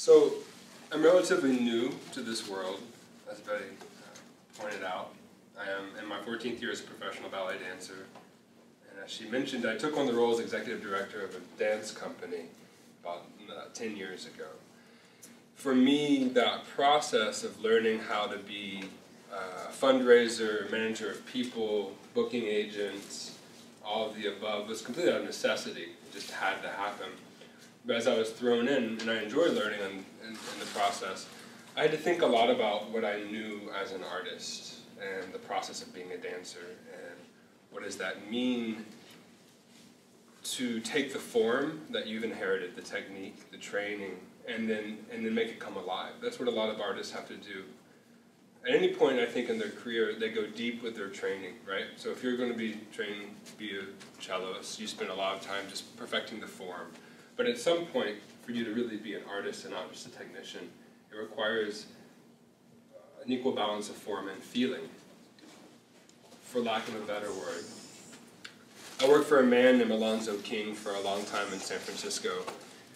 So I'm relatively new to this world, as Betty pointed out. I am in my 14th year as a professional ballet dancer. And as she mentioned, I took on the role as executive director of a dance company about 10 years ago. For me, that process of learning how to be a fundraiser, manager of people, booking agents, all of the above was completely out of necessity. It just had to happen. But as I was thrown in, and I enjoyed learning in the process, I had to think a lot about what I knew as an artist and the process of being a dancer and what does that mean to take the form that you've inherited, the technique, the training, and then make it come alive. That's what a lot of artists have to do. At any point, I think, in their career, they go deep with their training, right? So if you're going to be trained to be a celloist, you spend a lot of time just perfecting the form. But at some point, for you to really be an artist and not just a technician, it requires an equal balance of form and feeling, for lack of a better word. I worked for a man named Alonzo King for a long time in San Francisco.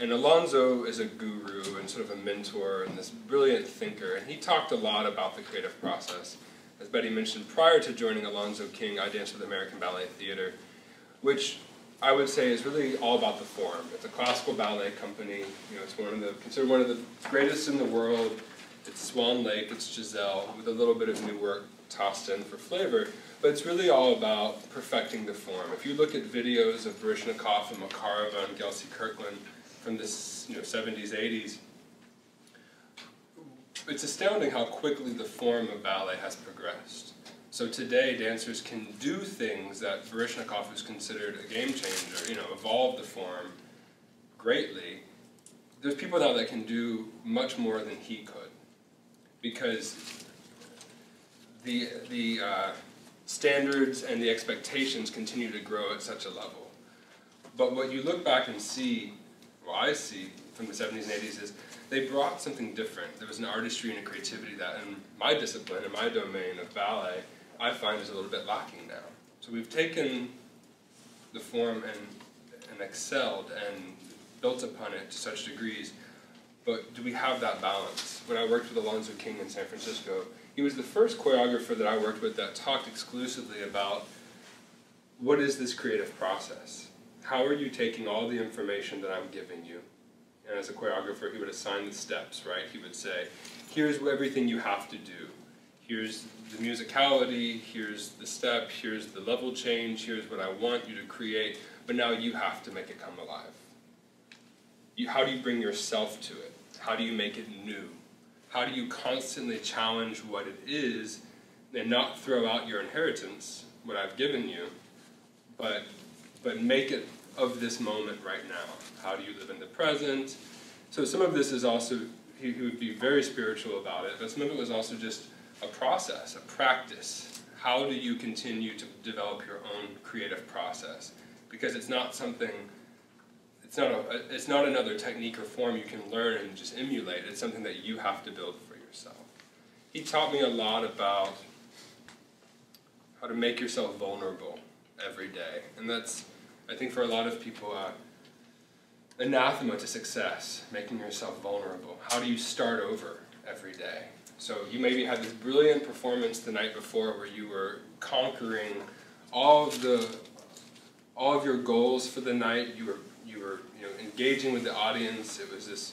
And Alonzo is a guru and sort of a mentor and this brilliant thinker, and he talked a lot about the creative process. As Betty mentioned, prior to joining Alonzo King, I danced with the American Ballet Theatre, which I would say is really all about the form. It's a classical ballet company. You know, it's considered one of the greatest in the world. It's Swan Lake, it's Giselle, with a little bit of new work tossed in for flavor. But it's really all about perfecting the form. If you look at videos of Baryshnikov and Makarova and Gelsey Kirkland from the 70s, 80s, it's astounding how quickly the form of ballet has progressed. So today, dancers can do things that Baryshnikov is considered a game changer, evolve the form greatly. There's people now that can do much more than he could, because the standards and the expectations continue to grow at such a level. But what you look back and see, what I see from the 70s and 80s, is they brought something different. There was an artistry and a creativity that in my discipline, in my domain of ballet, I find is a little bit lacking now. So we've taken the form and excelled and built upon it to such degrees, but do we have that balance? When I worked with Alonzo King in San Francisco, he was the first choreographer that I worked with that talked exclusively about what is this creative process? How are you taking all the information that I'm giving you? And as a choreographer, he would assign the steps, right? He would say, here's everything you have to do. Here's the musicality, here's the step, here's the level change, here's what I want you to create, but now you have to make it come alive. How do you bring yourself to it? How do you make it new? How do you constantly challenge what it is and not throw out your inheritance, what I've given you, but make it of this moment right now? How do you live in the present? So some of this is also, he would be very spiritual about it, but some of it was also just a process, a practice. How do you continue to develop your own creative process? Because it's not something, it's not another technique or form you can learn and just emulate. It's something that you have to build for yourself. He taught me a lot about how to make yourself vulnerable every day. And that's, I think, for a lot of people, anathema to success, making yourself vulnerable. How do you start over every day? So you maybe had this brilliant performance the night before where you were conquering all of your goals for the night. You were engaging with the audience. It was this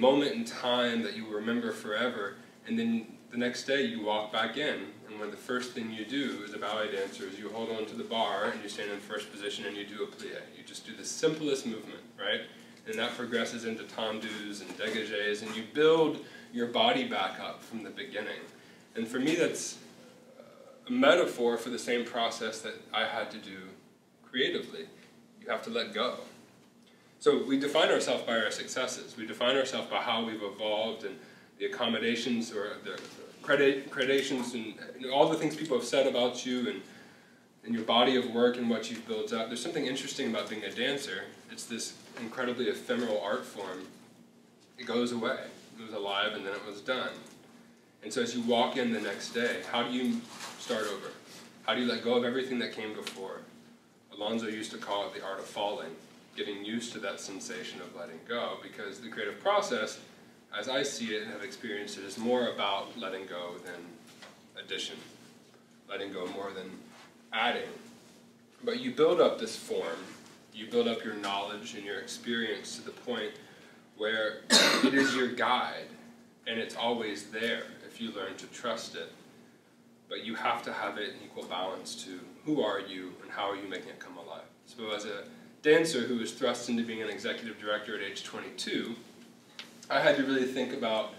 moment in time that you will remember forever. And then the next day you walk back in, and one of the first thing you do as a ballet dancer is you hold on to the bar and you stand in first position and you do a plie. You just do the simplest movement, right? And that progresses into tendus and dégagés, and you build your body back up from the beginning. And for me, that's a metaphor for the same process that I had to do creatively. You have to let go. So we define ourselves by our successes. We define ourselves by how we've evolved and the accommodations or the credations and all the things people have said about you and your body of work and what you've built up. There's something interesting about being a dancer. It's this incredibly ephemeral art form. It goes away. It was alive and then it was done. And so as you walk in the next day, how do you start over? How do you let go of everything that came before? Alonzo used to call it the art of falling, getting used to that sensation of letting go, because the creative process as I see it and have experienced it, is more about letting go than addition, letting go more than adding. But you build up this form, you build up your knowledge and your experience to the point where it is your guide, and it's always there if you learn to trust it. But you have to have it in equal balance to who are you and how are you making it come alive. So as a dancer who was thrust into being an executive director at age 22, I had to really think about,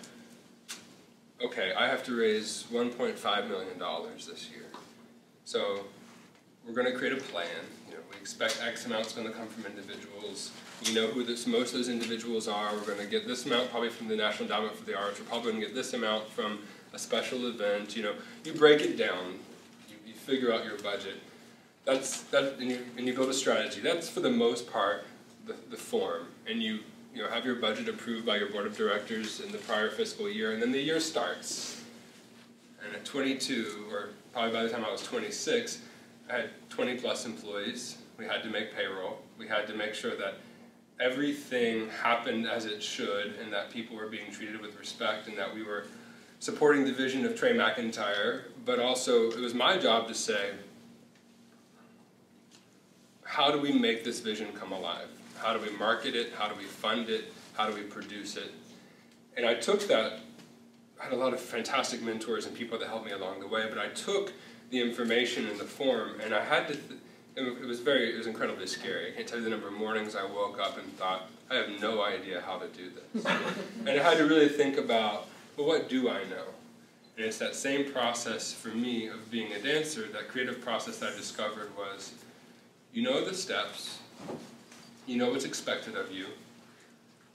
okay, I have to raise $1.5 million this year. So we're going to create a plan. You know, we expect X amount's going to come from individuals. We know who this, most of those individuals are. We're going to get this amount probably from the National Endowment for the Arts. We're probably going to get this amount from a special event. You know, you break it down. You figure out your budget. And you build a strategy. That's for the most part the form. And you know, have your budget approved by your board of directors in the prior fiscal year, and then the year starts. And at 22, or probably by the time I was 26, I had 20 plus employees. We had to make payroll. We had to make sure that everything happened as it should, and that people were being treated with respect, and that we were supporting the vision of Trey McIntyre. But also, it was my job to say, how do we make this vision come alive? How do we market it? How do we fund it? How do we produce it? And I took that, I had a lot of fantastic mentors and people that helped me along the way, but I took the information in the form, and I had to, it was incredibly scary. I can't tell you the number of mornings I woke up and thought, I have no idea how to do this. And I had to really think about, well, what do I know? And it's that same process for me of being a dancer, that creative process that I discovered was, you know the steps, you know what's expected of you,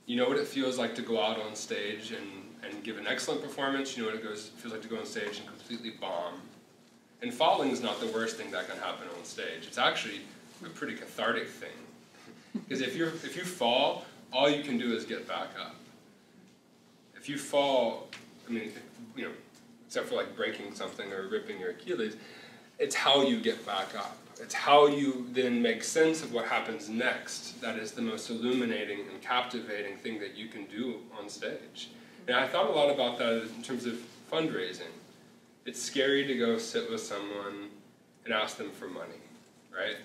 you know what it feels like to go out on stage and give an excellent performance, you know what it feels like to go on stage and completely bomb. And falling is not the worst thing that can happen on stage. It's actually a pretty cathartic thing. Because if you fall, all you can do is get back up. If you fall, I mean, you know, except for like breaking something or ripping your Achilles, it's how you get back up. It's how you then make sense of what happens next that is the most illuminating and captivating thing that you can do on stage. And I thought a lot about that in terms of fundraising. It's scary to go sit with someone and ask them for money, right?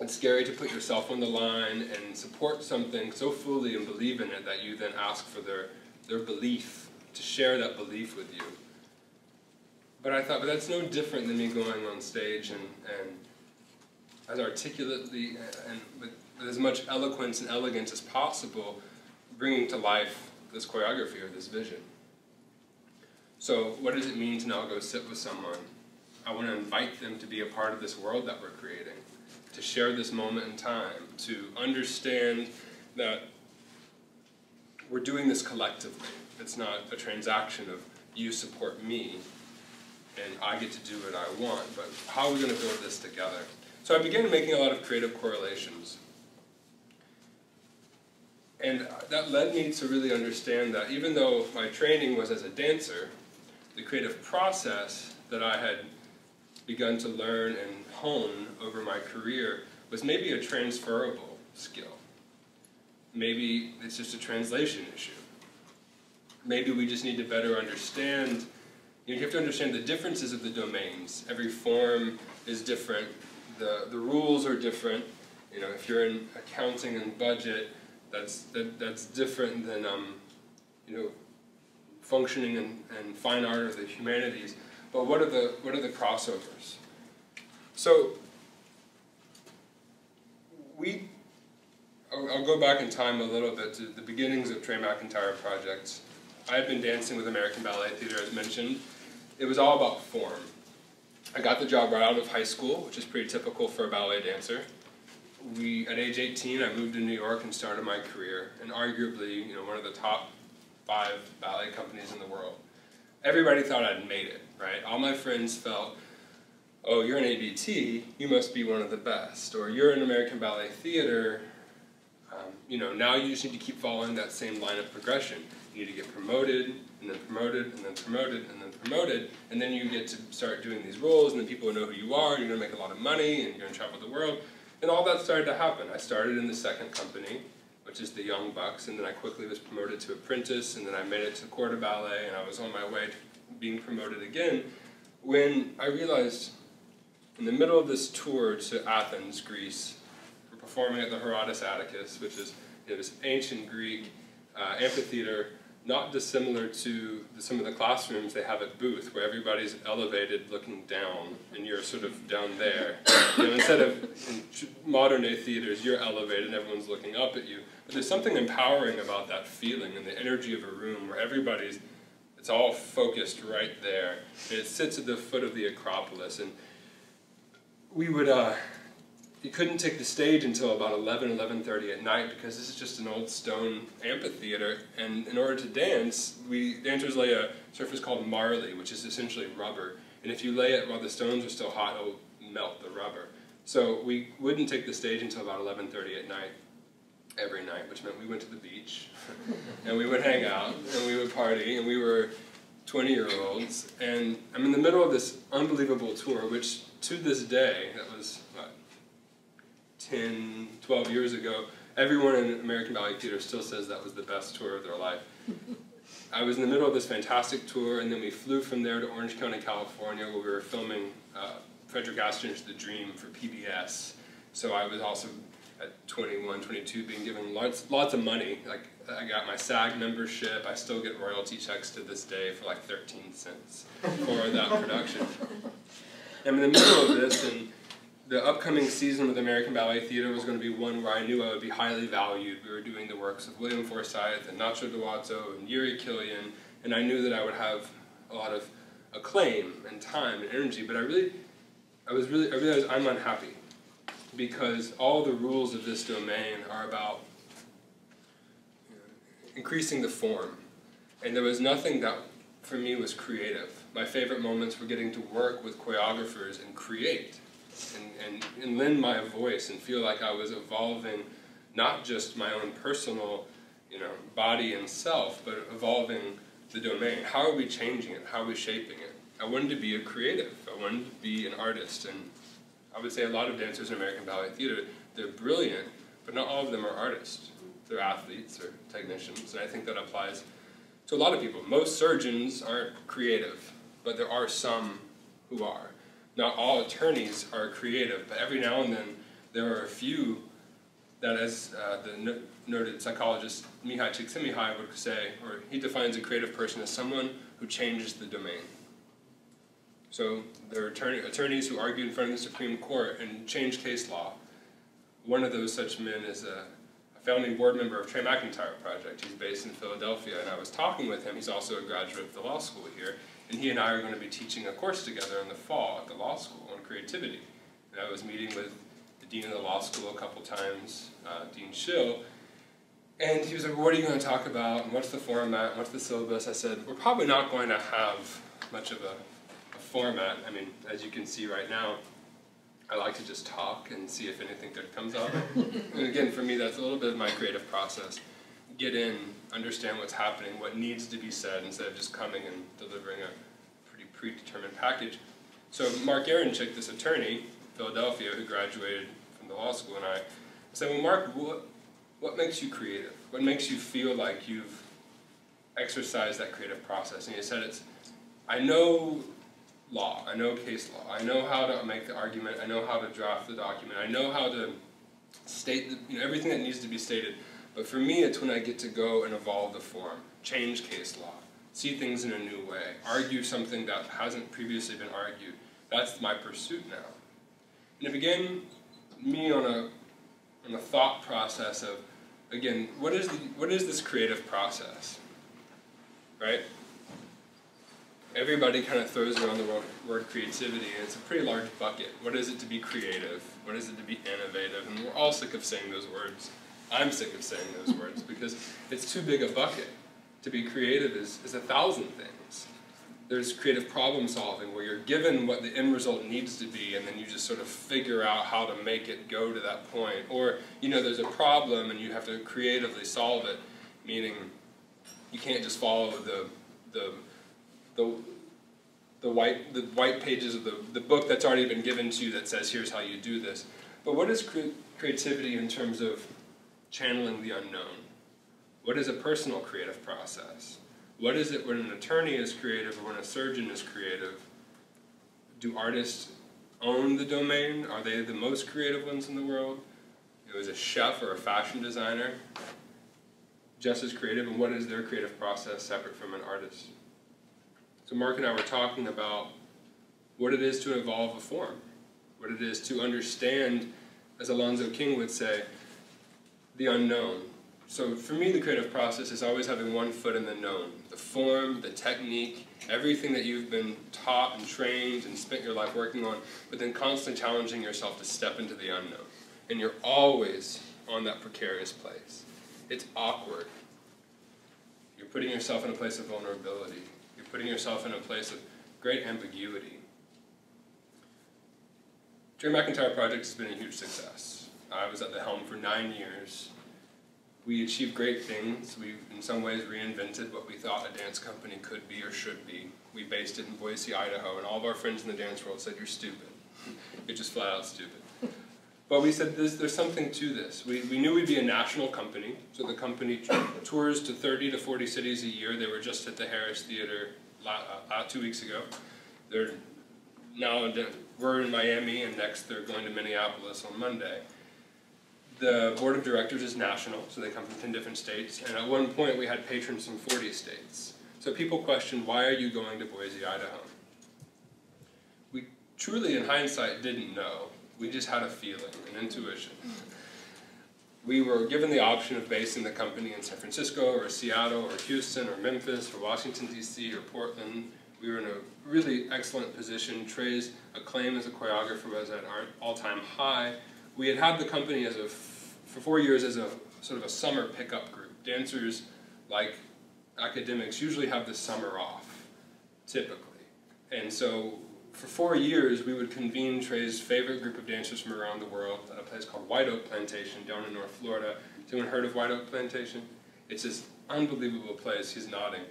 It's scary to put yourself on the line and support something so fully and believe in it that you then ask for their belief, to share that belief with you. But I thought, but that's no different than me going on stage and as articulately and with as much eloquence and elegance as possible, bringing to life this choreography or this vision. So what does it mean to now go sit with someone? I want to invite them to be a part of this world that we're creating, to share this moment in time, to understand that we're doing this collectively. It's not a transaction of you support me and I get to do what I want, but how are we going to build this together? So I began making a lot of creative correlations. And that led me to really understand that even though my training was as a dancer, the creative process that I had begun to learn and hone over my career was maybe a transferable skill. Maybe it's just a translation issue. Maybe we just need to better understand, you know, you have to understand the differences of the domains. Every form is different. The rules are different. You know, if you're in accounting and budget, that's different than you know, functioning and fine art or the humanities. But what are the crossovers? So I'll go back in time a little bit to the beginnings of Trey McIntyre Project. I had been dancing with American Ballet Theatre, as mentioned. It was all about form. I got the job right out of high school, which is pretty typical for a ballet dancer. At age 18, I moved to New York and started my career, and arguably, you know, one of the top 5 ballet companies in the world. Everybody thought I'd made it, right? All my friends felt, oh, you're an ABT, you must be one of the best, or you're an American Ballet Theater, you know, now you just need to keep following that same line of progression. You need to get promoted, and then promoted, and then promoted, and then promoted, and then you get to start doing these roles, and then people will know who you are, and you're going to make a lot of money, and you're going to travel the world, and all that started to happen. I started in the second company, which is the Young Bucks, and then I quickly was promoted to apprentice, and then I made it to corps de ballet, and I was on my way to being promoted again, when I realized in the middle of this tour to Athens, Greece, we're performing at the Herodes Atticus, which is this ancient Greek amphitheater, not dissimilar to some of the classrooms they have at Booth, where everybody's elevated looking down, and you're sort of down there. You know, instead of in modern day theaters, you're elevated and everyone's looking up at you. But there's something empowering about that feeling and the energy of a room where everybody's, it's all focused right there. And it sits at the foot of the Acropolis. And we would, you couldn't take the stage until about 11, 11:30 at night, because this is just an old stone amphitheater, and in order to dance, dancers lay a surface called Marley, which is essentially rubber, and if you lay it while the stones are still hot, it will melt the rubber. So we wouldn't take the stage until about 11:30 at night, every night, which meant we went to the beach, and we would hang out, and we would party, and we were 20-year-olds, and I'm in the middle of this unbelievable tour, which to this day, that was, what, 10, 12 years ago, everyone in American Ballet Theatre still says that was the best tour of their life. I was in the middle of this fantastic tour, and then we flew from there to Orange County, California, where we were filming Frederick Astin's The Dream for PBS. So I was also at 21, 22 being given lots of money. Like, I got my SAG membership. I still get royalty checks to this day for like 13 cents for that production. I'm in the middle of this, and the upcoming season with American Ballet Theatre was going to be one where I knew I would be highly valued. We were doing the works of William Forsyth and Nacho Duato and Yuri Kylian, and I knew that I would have a lot of acclaim and time and energy, but I realized I'm unhappy because all the rules of this domain are about increasing the form, and there was nothing that for me was creative. My favorite moments were getting to work with choreographers and create. And lend my voice and feel like I was evolving not just my own personal body and self, but evolving the domain. How are we changing it? How are we shaping it? I wanted to be a creative. I wanted to be an artist. And I would say a lot of dancers in American Ballet Theatre, they're brilliant, but not all of them are artists. They're athletes or technicians, and I think that applies to a lot of people. Most surgeons aren't creative, but there are some who are. Not all attorneys are creative, but every now and then there are a few that, as the noted psychologist Mihaly Csikszentmihalyi would say, or he defines a creative person as someone who changes the domain. So there are attorneys who argue in front of the Supreme Court and change case law. One of those such men is a founding board member of Trey McIntyre Project. He's based in Philadelphia, and I was talking with him. He's also a graduate of the law school here. And he and I are going to be teaching a course together in the fall at the law school on creativity. And I was meeting with the dean of the law school a couple times, Dean Schill, and he was like, what are you going to talk about, and what's the format, and what's the syllabus? I said, we're probably not going to have much of a format. I mean, as you can see right now, I like to just talk and see if anything good comes out. And again, for me, that's a little bit of my creative process. Get in, understand what's happening, what needs to be said, instead of just coming and delivering a pretty predetermined package. So Mark Aronchick, this attorney in Philadelphia who graduated from the law school, and I said, well, Mark, what makes you creative? What makes you feel like you've exercised that creative process? And he said, I know law, I know case law, I know how to make the argument, I know how to draft the document, I know how to state everything that needs to be stated. But for me, it's when I get to go and evolve the form, change case law, see things in a new way, argue something that hasn't previously been argued. That's my pursuit now. And it began me on a thought process of, again, what is this creative process, right? Everybody kind of throws around the word creativity, and it's a pretty large bucket. What is it to be creative? What is it to be innovative? And we're all sick of saying those words. I'm sick of saying those words because it's too big a bucket. To be creative is 1,000 things. There's creative problem solving where you're given what the end result needs to be and then you just sort of figure out how to make it go to that point. Or, there's a problem and you have to creatively solve it, meaning you can't just follow the white pages of the book that's already been given to you that says, here's how you do this. But what is creativity in terms of channeling the unknown. What is a personal creative process? What is it when an attorney is creative or when a surgeon is creative? Do artists own the domain? Are they the most creative ones in the world? It was a chef or a fashion designer, just as creative, and what is their creative process separate from an artist? So Mark and I were talking about what it is to evolve a form, what it is to understand, as Alonzo King would say, the unknown. So for me, the creative process is always having one foot in the known. The form, the technique, everything that you've been taught and trained and spent your life working on, but then constantly challenging yourself to step into the unknown. And you're always on that precarious place. It's awkward. You're putting yourself in a place of vulnerability. You're putting yourself in a place of great ambiguity. Trey McIntyre Project has been a huge success. I was at the helm for 9 years. We achieved great things. We, in some ways, reinvented what we thought a dance company could be or should be. We based it in Boise, Idaho, and all of our friends in the dance world said, "You're stupid. You're just flat out stupid." But we said, there's something to this. We knew we'd be a national company, so the company tours to 30 to 40 cities a year. They were just at the Harris Theater 2 weeks ago. They're now we're in Miami, and next they're going to Minneapolis on Monday. The board of directors is national, so they come from 10 different states, and at one point we had patrons from 40 states. So people questioned, why are you going to Boise, Idaho? We truly, in hindsight, didn't know. We just had a feeling, an intuition. We were given the option of basing the company in San Francisco or Seattle or Houston or Memphis or Washington, D.C. or Portland. We were in a really excellent position. Trey's acclaim as a choreographer was at our all-time high. We had had the company as for 4 years as a sort of a summer pickup group. Dancers, like academics, usually have the summer off, typically. And so for 4 years, we would convene Trey's favorite group of dancers from around the world at a place called White Oak Plantation down in North Florida. Has anyone heard of White Oak Plantation? It's this unbelievable place. He's nodding.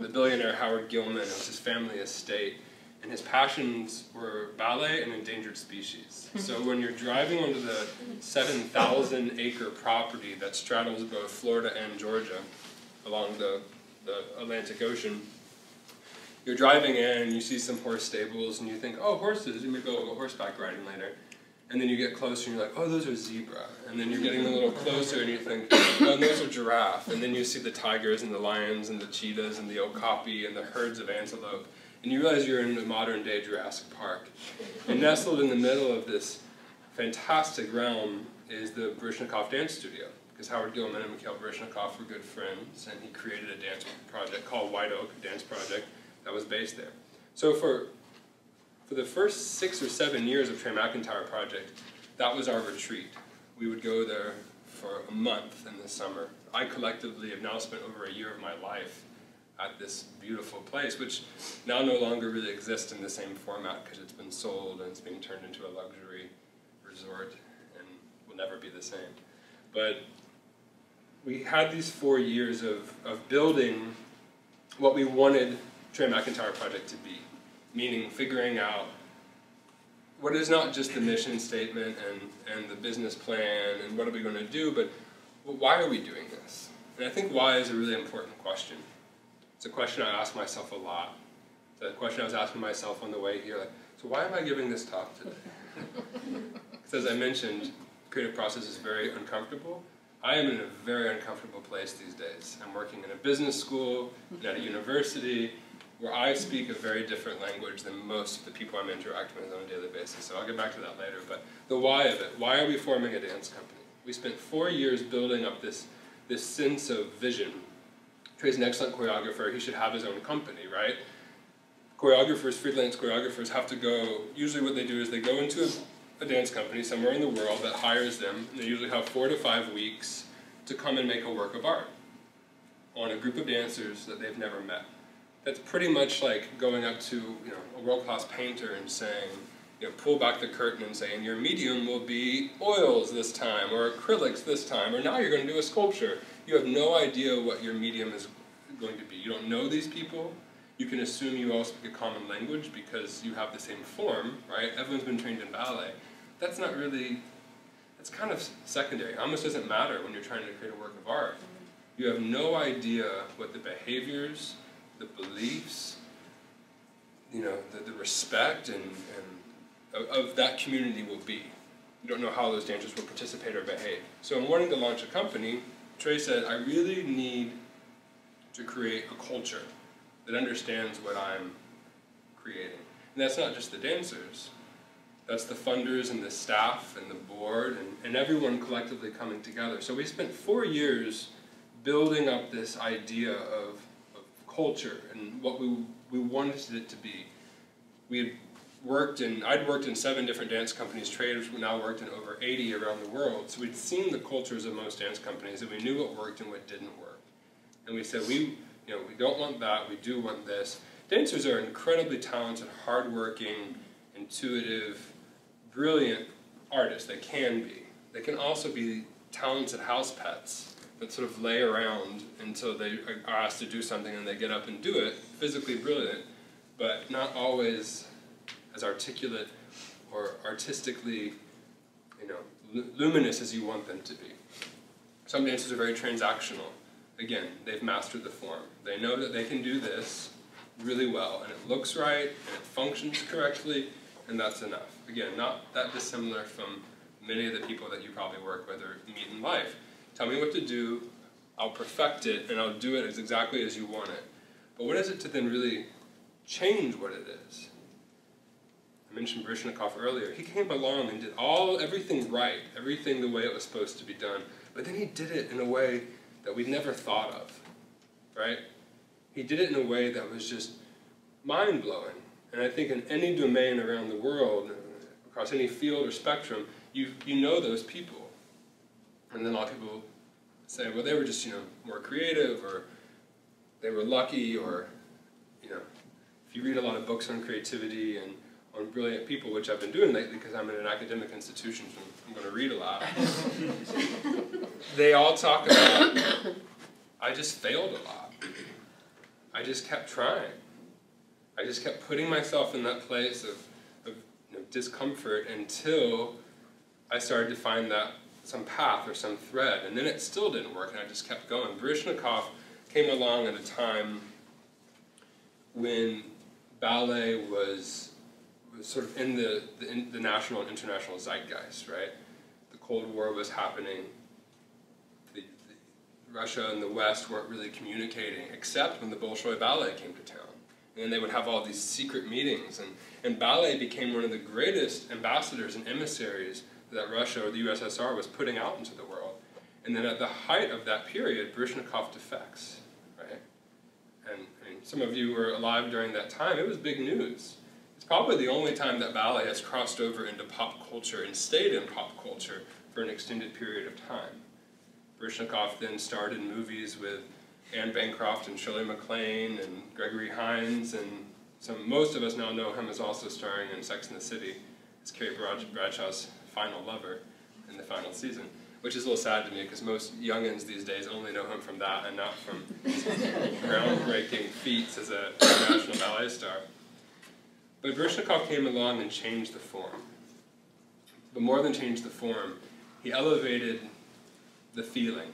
The billionaire Howard Gilman, it was his family estate, and his passions were ballet and endangered species. So when you're driving onto the 7,000-acre property that straddles both Florida and Georgia along the Atlantic Ocean, you're driving in, you see some horse stables, and you think, oh, horses, maybe we'll go horseback riding later. And then you get closer, and you're like, oh, those are zebra. And then you're getting a little closer, and you think, oh, and those are giraffe. And then you see the tigers and the lions and the cheetahs and the okapi and the herds of antelope. And you realize you're in the modern-day Jurassic Park. And nestled in the middle of this fantastic realm is the Baryshnikov Dance Studio, because Howard Gilman and Mikhail Baryshnikov were good friends, and he created a dance project called White Oak Dance Project that was based there. So for the first 6 or 7 years of Trey McIntyre Project, that was our retreat. We would go there for a month in the summer. I collectively have now spent over a year of my life at this beautiful place, which now no longer really exists in the same format because it's been sold and it's being turned into a luxury resort and will never be the same. But we had these 4 years of building what we wanted Trey McIntyre Project to be, meaning figuring out what is not just the mission statement and the business plan and what are we going to do, but well, why are we doing this? And I think why is a really important question. It's a question I ask myself a lot. It's a question I was asking myself on the way here, like, so why am I giving this talk today? Because as I mentioned, creative process is very uncomfortable. I am in a very uncomfortable place these days. I'm working in a business school and at a university, where I speak a very different language than most of the people I'm interacting with on a daily basis, so I'll get back to that later. But the why of it, why are we forming a dance company? We spent 4 years building up this sense of vision. Trey's an excellent choreographer, he should have his own company, right? Choreographers, freelance choreographers have to go, usually what they do is they go into a dance company somewhere in the world that hires them, and they usually have 4 to 5 weeks to come and make a work of art on a group of dancers that they've never met. That's pretty much like going up to a world-class painter and saying, pull back the curtain and saying, your medium will be oils this time, or acrylics this time, or now you're going to do a sculpture. You have no idea what your medium is going to be. You don't know these people. You can assume you all speak a common language because you have the same form, right? Everyone's been trained in ballet. That's not really that's kind of secondary. It almost doesn't matter when you're trying to create a work of art. You have no idea what the behaviors, the beliefs, you know, the respect and of that community will be. You don't know how those dancers will participate or behave. So in wanting to launch a company, Trey said, I really need to create a culture that understands what I'm creating. And that's not just the dancers. That's the funders and the staff and the board and everyone collectively coming together. So we spent 4 years building up this idea of culture and what we wanted it to be. We had worked in, I'd worked in 7 different dance companies, traders now worked in over 80 around the world. So we'd seen the cultures of most dance companies and we knew what worked and what didn't work. And we said, we don't want that, we do want this. Dancers are incredibly talented, hardworking, intuitive, brilliant artists. They can be. They can also be talented house pets that sort of lay around until they are asked to do something and they get up and do it. Physically brilliant, but not always as articulate or artistically, luminous as you want them to be. Some dancers are very transactional. Again, they've mastered the form. They know that they can do this really well, and it looks right, and it functions correctly, and that's enough. Again, not that dissimilar from many of the people that you probably work with or meet in life. Tell me what to do, I'll perfect it, and I'll do it as exactly as you want it. But what is it to then really change what it is? I mentioned Baryshnikov earlier. He came along and did everything right, everything the way it was supposed to be done, but then he did it in a way that we'd never thought of, right? He did it in a way that was just mind-blowing. And I think in any domain around the world, across any field or spectrum, you know those people. And then a lot of people say, well, they were just, more creative, or they were lucky, or, if you read a lot of books on creativity and on brilliant people, which I've been doing lately because I'm in an academic institution, so I'm going to read a lot. They all talk about, I just failed a lot. I just kept trying. I just kept putting myself in that place of discomfort until I started to find that some path or some thread, and then it still didn't work, and I just kept going. Baryshnikov came along at a time when ballet was sort of in the national and international zeitgeist, right? The Cold War was happening. Russia and the West weren't really communicating, except when the Bolshoi Ballet came to town. And then they would have all these secret meetings, and ballet became one of the greatest ambassadors and emissaries that Russia or the USSR was putting out into the world. And then at the height of that period, Baryshnikov defects, right? And some of you were alive during that time. It was big news. It's probably the only time that ballet has crossed over into pop culture and stayed in pop culture for an extended period of time. Baryshnikov then starred in movies with Anne Bancroft and Shirley MacLaine and Gregory Hines, and most of us now know him as also starring in Sex and the City as Carrie Bradshaw's final lover in the final season, which is a little sad to me because most youngins these days only know him from that and not from his groundbreaking feats as a national ballet star. But Baryshnikov came along and changed the form. But more than changed the form, he elevated the feeling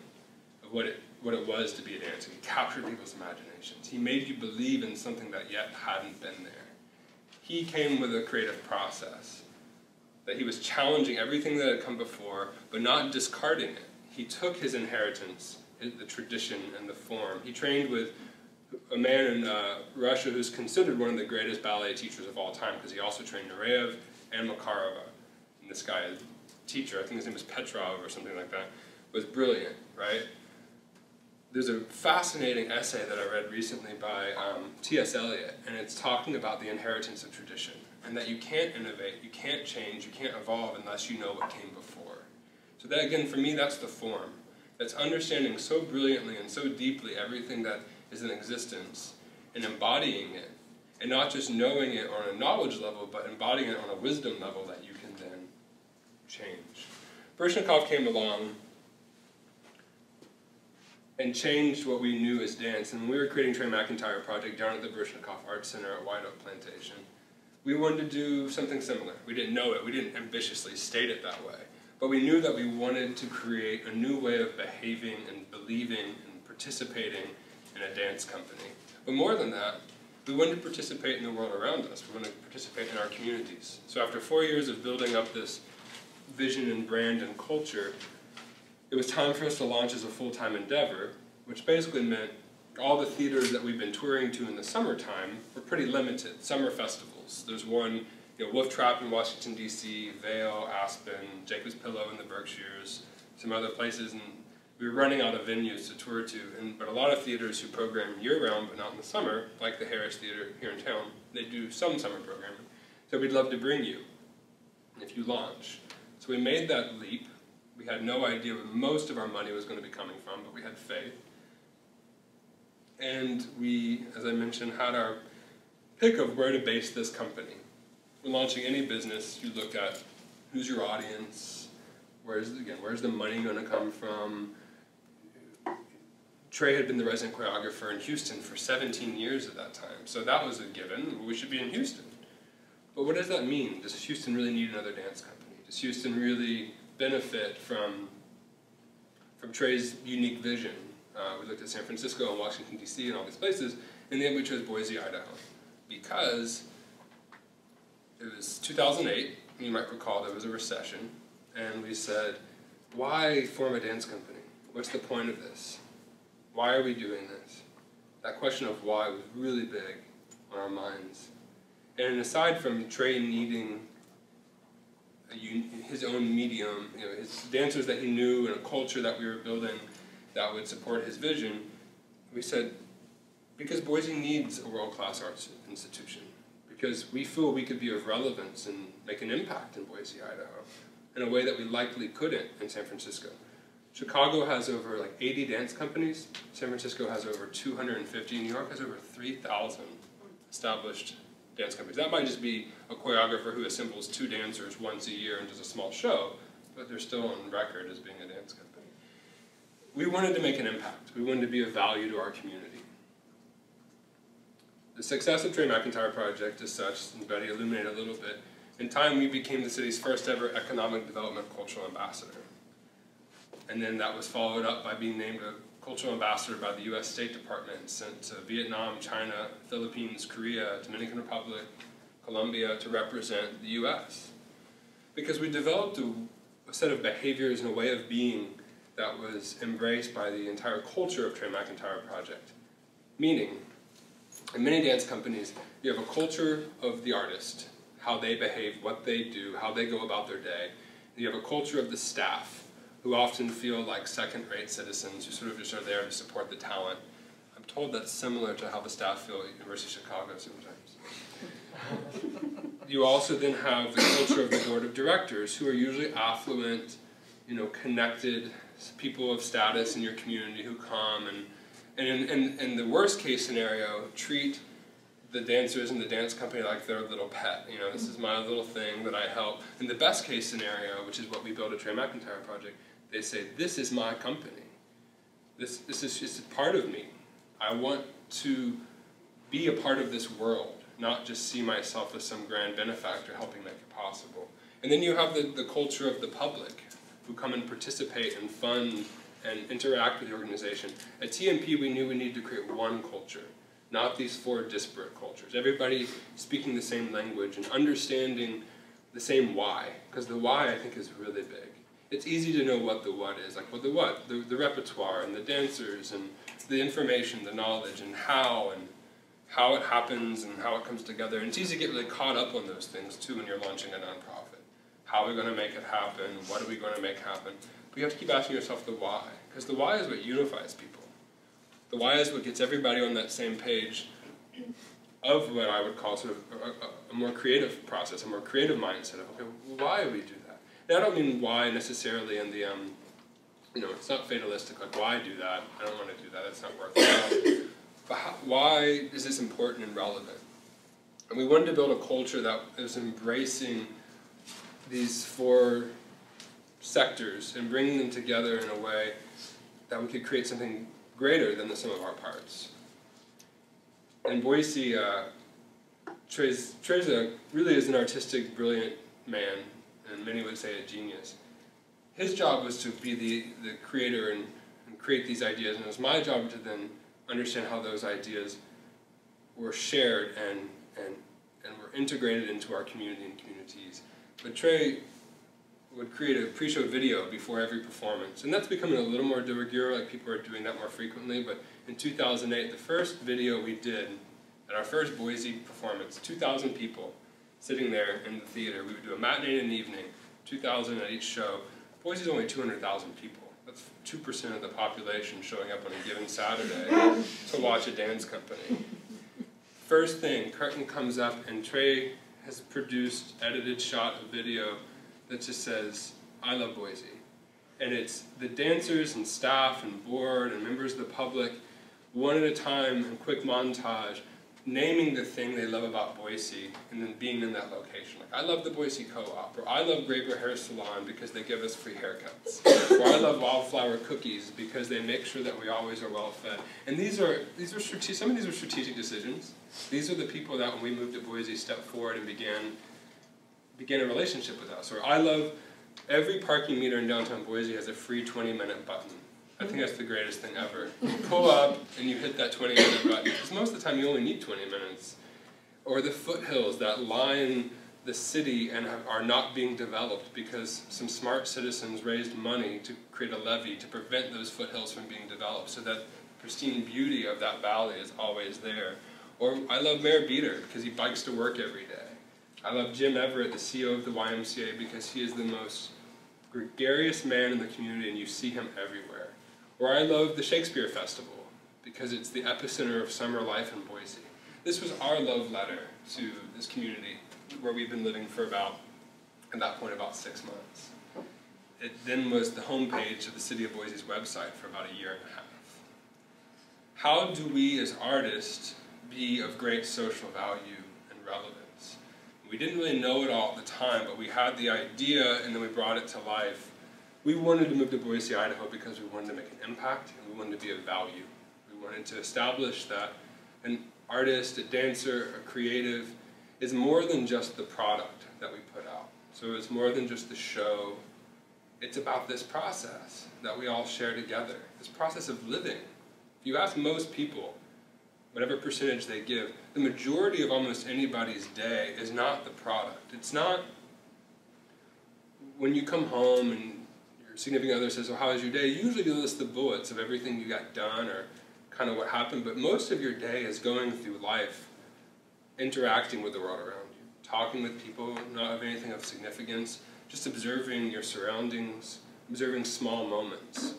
of what it was to be a dancer. He captured people's imaginations. He made you believe in something that yet hadn't been there. He came with a creative process, that he was challenging everything that had come before, but not discarding it. He took his inheritance, the tradition and the form. He trained with a man in Russia who's considered one of the greatest ballet teachers of all time, because he also trained Nureyev and Makarova. And this guy, teacher, I think his name was Petrov or something like that, was brilliant, right? There's a fascinating essay that I read recently by T.S. Eliot, and it's talking about the inheritance of tradition, and that you can't innovate, you can't change, you can't evolve unless you know what came before. So that, again, for me, that's the form. That's understanding so brilliantly and so deeply everything that is in existence and embodying it, and not just knowing it on a knowledge level, but embodying it on a wisdom level that you can then change. Baryshnikov came along and changed what we knew as dance. And when we were creating Trey McIntyre Project down at the Baryshnikov Art Center at White Oak Plantation, we wanted to do something similar. We didn't know it. We didn't ambitiously state it that way. But we knew that we wanted to create a new way of behaving and believing and participating in a dance company. But more than that, we wanted to participate in the world around us. We wanted to participate in our communities. So after 4 years of building up this vision and brand and culture, it was time for us to launch as a full-time endeavor, which basically meant all the theaters that we've been touring to in the summertime were pretty limited. Summer festivals. There's one, Wolf Trap in Washington, D.C., Vail, Aspen, Jacob's Pillow in the Berkshires, some other places, and we were running out of venues to tour to. But a lot of theaters who program year-round but not in the summer, like the Harris Theater here in town, they do some summer programming. So we'd love to bring you if you launch. So we made that leap. We had no idea where most of our money was going to be coming from, but we had faith. And we, as I mentioned, had our pick of where to base this company. When launching any business, you look at who's your audience, where's the money going to come from. Trey had been the resident choreographer in Houston for 17 years at that time, so that was a given. We should be in Houston. But what does that mean? Does Houston really need another dance company? Does Houston really benefit from Trey's unique vision? We looked at San Francisco and Washington, D.C. and all these places, and then we chose Boise, Idaho, because it was 2008, you might recall there was a recession, and we said, why form a dance company? What's the point of this? Why are we doing this? That question of why was really big on our minds. And aside from Trey needing his own medium, his dancers that he knew and a culture that we were building that would support his vision, we said, because Boise needs a world-class arts institution, because we feel we could be of relevance and make an impact in Boise, Idaho, in a way that we likely couldn't in San Francisco. Chicago has over 80 dance companies, San Francisco has over 250, New York has over 3,000 established dance companies. That might just be a choreographer who assembles 2 dancers once a year and does a small show, but they're still on record as being a dance company. We wanted to make an impact. We wanted to be of value to our community. The success of Trey McIntyre Project is such, and Betty illuminated a little bit, in time we became the city's first ever economic development cultural ambassador. And then that was followed up by being named a cultural ambassador by the US State Department and sent to Vietnam, China, Philippines, Korea, Dominican Republic, Colombia to represent the US. Because we developed a set of behaviors and a way of being that was embraced by the entire culture of Trey McIntyre Project. Meaning, in many dance companies, you have a culture of the artist, how they behave, what they do, how they go about their day. You have a culture of the staff, who often feel like second-rate citizens who sort of just are there to support the talent. I'm told that's similar to how the staff feel at University of Chicago sometimes. You also then have the culture of the board of directors, who are usually affluent, connected people of status in your community who come and in the worst case scenario, treat the dancers and the dance company like their little pet. This is my little thing that I help. In the best case scenario, which is what we built at Trey McIntyre Project, they say, this is my company. This is just part of me. I want to be a part of this world, not just see myself as some grand benefactor helping make it possible. And then you have the culture of the public, who come and participate and fund and interact with the organization. At TMP, we knew we needed to create one culture, not these 4 disparate cultures. Everybody speaking the same language and understanding the same why, because the why, I think, is really big. It's easy to know what the what is, the repertoire and the dancers and the information, the knowledge, and how it happens and how it comes together. And it's easy to get really caught up on those things, too, when you're launching a nonprofit. How are we going to make it happen? What are we going to make happen? But you have to keep asking yourself the why, because the why is what unifies people. The why is what gets everybody on that same page of what I would call sort of a more creative process, a more creative mindset of, okay, why do we do that? Now, I don't mean why necessarily in the, it's not fatalistic, why do that? I don't want to do that, it's not worth it. But why is this important and relevant? And we wanted to build a culture that is embracing these 4 sectors and bringing them together in a way that we could create something greater than the sum of our parts. In Boise, Trey really is an artistic, brilliant man, and many would say a genius. his job was to be the creator and create these ideas, and it was my job to then understand how those ideas were shared and were integrated into our community and communities. But Trey would create a pre-show video before every performance, and that's becoming a little more de rigueur, like people are doing that more frequently, but in 2008, the first video we did at our first Boise performance, 2,000 people sitting there in the theater. We would do a matinee and an evening, 2,000 at each show. Boise's only 200,000 people. That's 2% of the population showing up on a given Saturday to watch a dance company. First thing, curtain comes up, and Trey has produced, edited, shot a video that just says, "I love Boise." And it's the dancers and staff and board and members of the public, one at a time, in quick montage, naming the thing they love about Boise and then being in that location. Like, I love the Boise Co-op, or I love Graber Hair Salon because they give us free haircuts, or I love Wildflower Cookies because they make sure that we always are well fed. And these are some of these are strategic decisions. These are the people that when we moved to Boise stepped forward and began a relationship with us. Or I love every parking meter in downtown Boise has a free 20-minute button. I think that's the greatest thing ever. You pull up and you hit that 20-minute button, because most of the time you only need 20 minutes. Or the foothills that line the city and are not being developed because some smart citizens raised money to create a levy to prevent those foothills from being developed so that the pristine beauty of that valley is always there. Or I love Mayor Beater because he bikes to work every day. I love Jim Everett, the CEO of the YMCA, because he is the most gregarious man in the community and you see him everywhere. Or I love the Shakespeare Festival because it's the epicenter of summer life in Boise. This was our love letter to this community where we've been living for about, at that point, about 6 months. It then was the homepage of the City of Boise's website for about a year and a half. How do we as artists be of great social value and relevance? We didn't really know it all at the time, but we had the idea and then we brought it to life. We wanted to move to Boise, Idaho because we wanted to make an impact and we wanted to be of value. We wanted to establish that an artist, a dancer, a creative is more than just the product that we put out. So it's more than just the show. It's about this process that we all share together, this process of living. If you ask most people, whatever percentage they give, the majority of almost anybody's day is not the product. It's not when you come home and significant other says, "Well, how was your day?" Usually you list the bullets of everything you got done or kind of what happened, but most of your day is going through life, interacting with the world around you, talking with people, not of anything of significance, just observing your surroundings, observing small moments.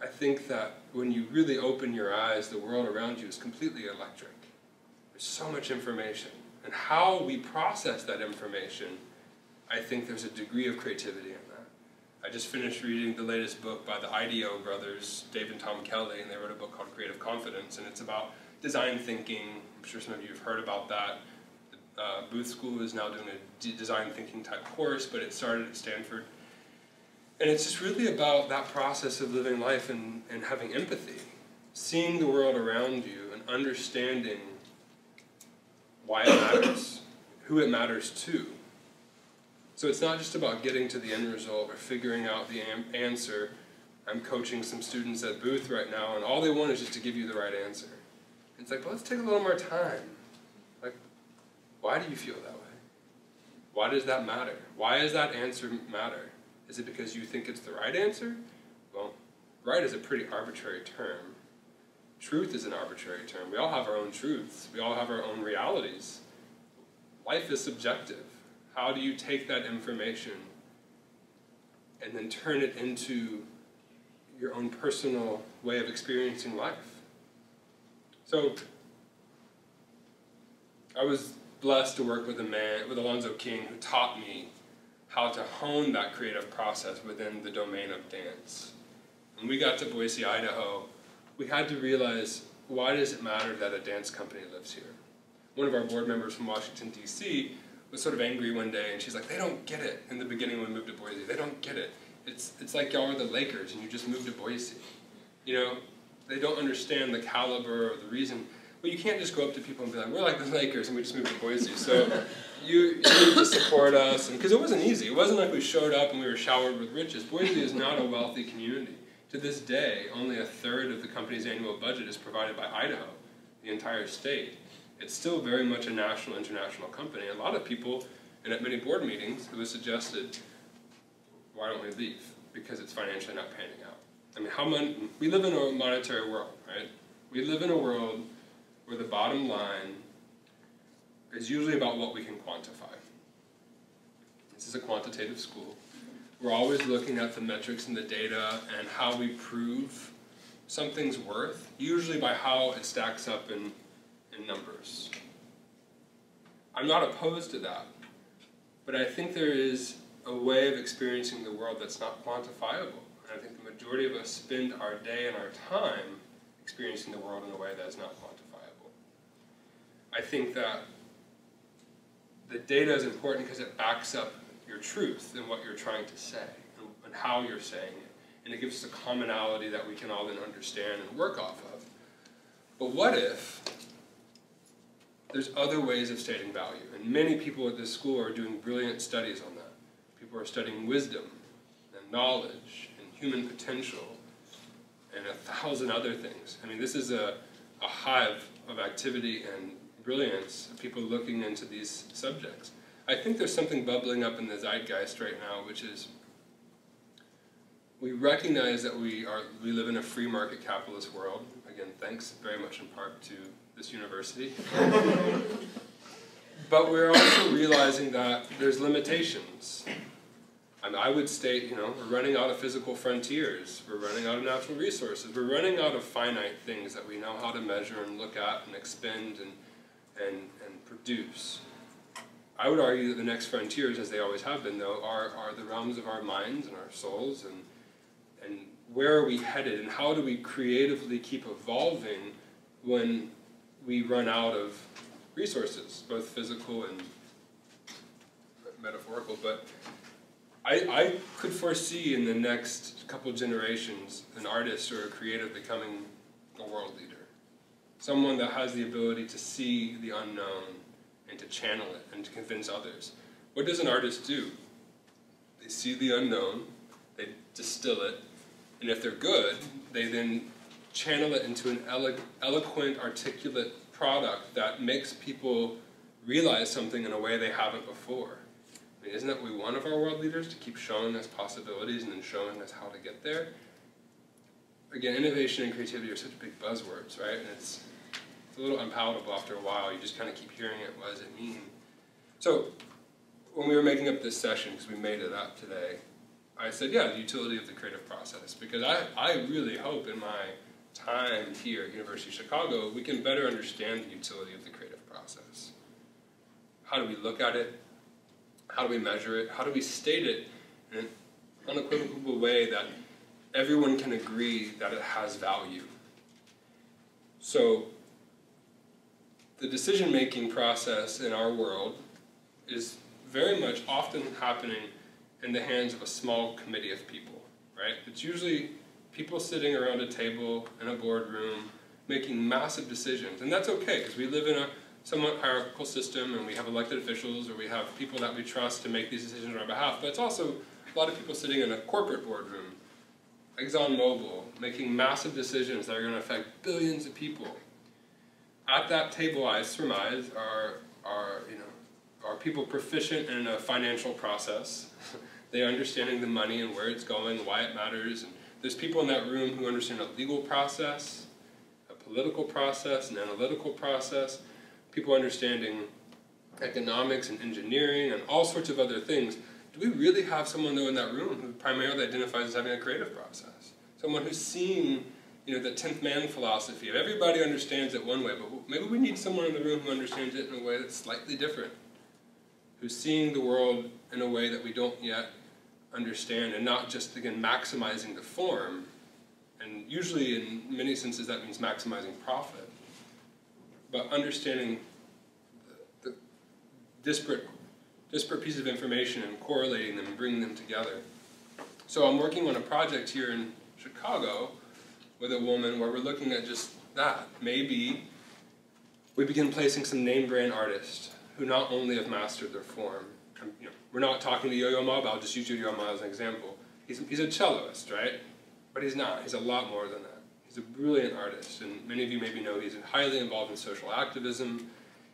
I think that when you really open your eyes, the world around you is completely electric. There's so much information, and how we process that information, I think there's a degree of creativity in that. I just finished reading the latest book by the IDEO brothers, Dave and Tom Kelly, and they wrote a book called Creative Confidence, and it's about design thinking. I'm sure some of you have heard about that. Booth School is now doing a design thinking type course, but it started at Stanford. And it's just really about that process of living life and having empathy, seeing the world around you and understanding why it matters, who it matters to. So it's not just about getting to the end result or figuring out the answer. I'm coaching some students at Booth right now, and all they want is just to give you the right answer. It's like, well, let's take a little more time. Like, why do you feel that way? Why does that matter? Why does that answer matter? Is it because you think it's the right answer? Well, right is a pretty arbitrary term. Truth is an arbitrary term. We all have our own truths. We all have our own realities. Life is subjective. How do you take that information and then turn it into your own personal way of experiencing life? So I was blessed to work with a man, with Alonzo King, who taught me how to hone that creative process within the domain of dance. When we got to Boise, Idaho, we had to realize, why does it matter that a dance company lives here? One of our board members from Washington, D.C., was sort of angry one day, and she's like, they don't get it. In the beginning when we moved to Boise, they don't get it. It's like y'all are the Lakers and you just moved to Boise. You know, they don't understand the caliber or the reason. But you can't just go up to people and be like, we're like the Lakers and we just moved to Boise, so you need to support us. Because it wasn't easy. It wasn't like we showed up and we were showered with riches. Boise is not a wealthy community. To this day, only a third of the company's annual budget is provided by Idaho, the entire state. It's still very much a national, international company. A lot of people, and at many board meetings, it was suggested, why don't we leave? Because it's financially not panning out. I mean, we live in a monetary world, right? We live in a world where the bottom line is usually about what we can quantify. This is a quantitative school. We're always looking at the metrics and the data and how we prove something's worth, usually by how it stacks up in numbers. I'm not opposed to that, but I think there is a way of experiencing the world that's not quantifiable. And I think the majority of us spend our day and our time experiencing the world in a way that is not quantifiable. I think that the data is important because it backs up your truth and what you're trying to say and how you're saying it. And it gives us a commonality that we can all then understand and work off of. But what if there's other ways of stating value? And many people at this school are doing brilliant studies on that. People are studying wisdom and knowledge and human potential and 1,000 other things. I mean, this is a hive of activity and brilliance of people looking into these subjects. I think there's something bubbling up in the zeitgeist right now, which is we recognize that we live in a free market capitalist world. Again, thanks very much in part to this university. But we're also realizing that there's limitations. I mean, I would state, you know, we're running out of physical frontiers. We're running out of natural resources. We're running out of finite things that we know how to measure and look at and expend and produce. I would argue that the next frontiers, as they always have been, though, are the realms of our minds and our souls, and where are we headed, and how do we creatively keep evolving when we run out of resources, both physical and metaphorical. But I could foresee in the next couple generations an artist or a creative becoming a world leader, someone that has the ability to see the unknown and to channel it, and to convince others. What does an artist do? They see the unknown, they distill it, and if they're good, they then channel it into an eloquent, articulate product that makes people realize something in a way they haven't before. I mean, isn't that what we want of our world leaders, to keep showing us possibilities and then showing us how to get there? Again, innovation and creativity are such big buzzwords, right? And it's a little unpalatable after a while. You just kind of keep hearing it. What does it mean? So when we were making up this session, because we made it up today, I said, yeah, the utility of the creative process. Because I really hope in my time here at University of Chicago, we can better understand the utility of the creative process. How do we look at it? How do we measure it? How do we state it in an unequivocal way that everyone can agree that it has value? So the decision-making process in our world is very much often happening in the hands of a small committee of people, right? It's usually people sitting around a table in a boardroom making massive decisions, and that's okay, because we live in a somewhat hierarchical system and we have elected officials or we have people that we trust to make these decisions on our behalf, but it's also a lot of people sitting in a corporate boardroom, ExxonMobil, making massive decisions that are going to affect billions of people. At that table, I surmise, are people proficient in a financial process. They are understanding the money and where it's going, why it matters. And there's people in that room who understand a legal process, a political process, an analytical process, people understanding economics and engineering and all sorts of other things. Do we really have someone, though, in that room who primarily identifies as having a creative process? Someone who's seen, you know, the 10th man philosophy of everybody understands it one way, but maybe we need someone in the room who understands it in a way that's slightly different, who's seeing the world in a way that we don't yet understand, and not just, again, maximizing the form, and usually in many senses that means maximizing profit, but understanding the disparate pieces of information and correlating them and bringing them together. So I'm working on a project here in Chicago with a woman where we're looking at just that. Maybe we begin placing some name brand artists who not only have mastered their form. You know, we're not talking to Yo-Yo Ma, but I'll just use Yo-Yo Ma as an example. He's a celloist, right? But he's not. He's a lot more than that. He's a brilliant artist, and many of you maybe know he's highly involved in social activism.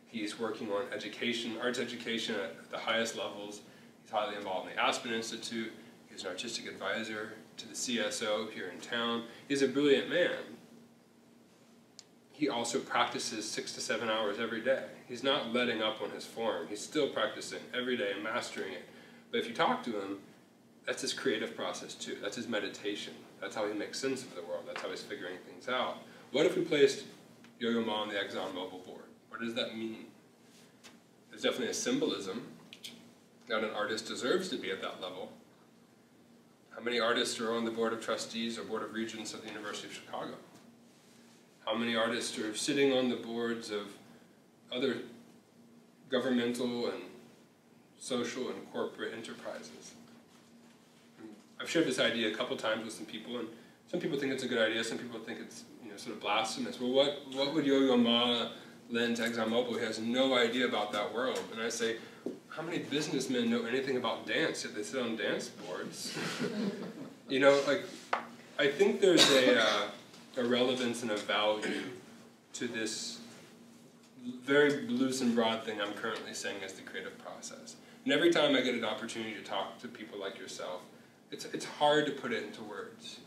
He's working on education, arts education at the highest levels. He's highly involved in the Aspen Institute. He's an artistic advisor to the CSO here in town. He's a brilliant man. He also practices 6 to 7 hours every day. He's not letting up on his form. He's still practicing every day and mastering it. But if you talk to him, that's his creative process too. That's his meditation. That's how he makes sense of the world. That's how he's figuring things out. What if we placed Yo-Yo Ma on the ExxonMobil board? What does that mean? There's definitely a symbolism that an artist deserves to be at that level. How many artists are on the Board of Trustees or Board of Regents of the University of Chicago? How many artists are sitting on the boards of other governmental and social and corporate enterprises? I've shared this idea a couple times with some people, and some people think it's a good idea, some people think it's, you know, sort of blasphemous. Well, what would Yo-Yo Ma lend to ExxonMobil who has no idea about that world? And I say, how many businessmen know anything about dance, yet they sit on dance boards? You know, like, I think there's a relevance and a value to this very loose and broad thing I'm currently saying is the creative process. And every time I get an opportunity to talk to people like yourself, it's hard to put it into words.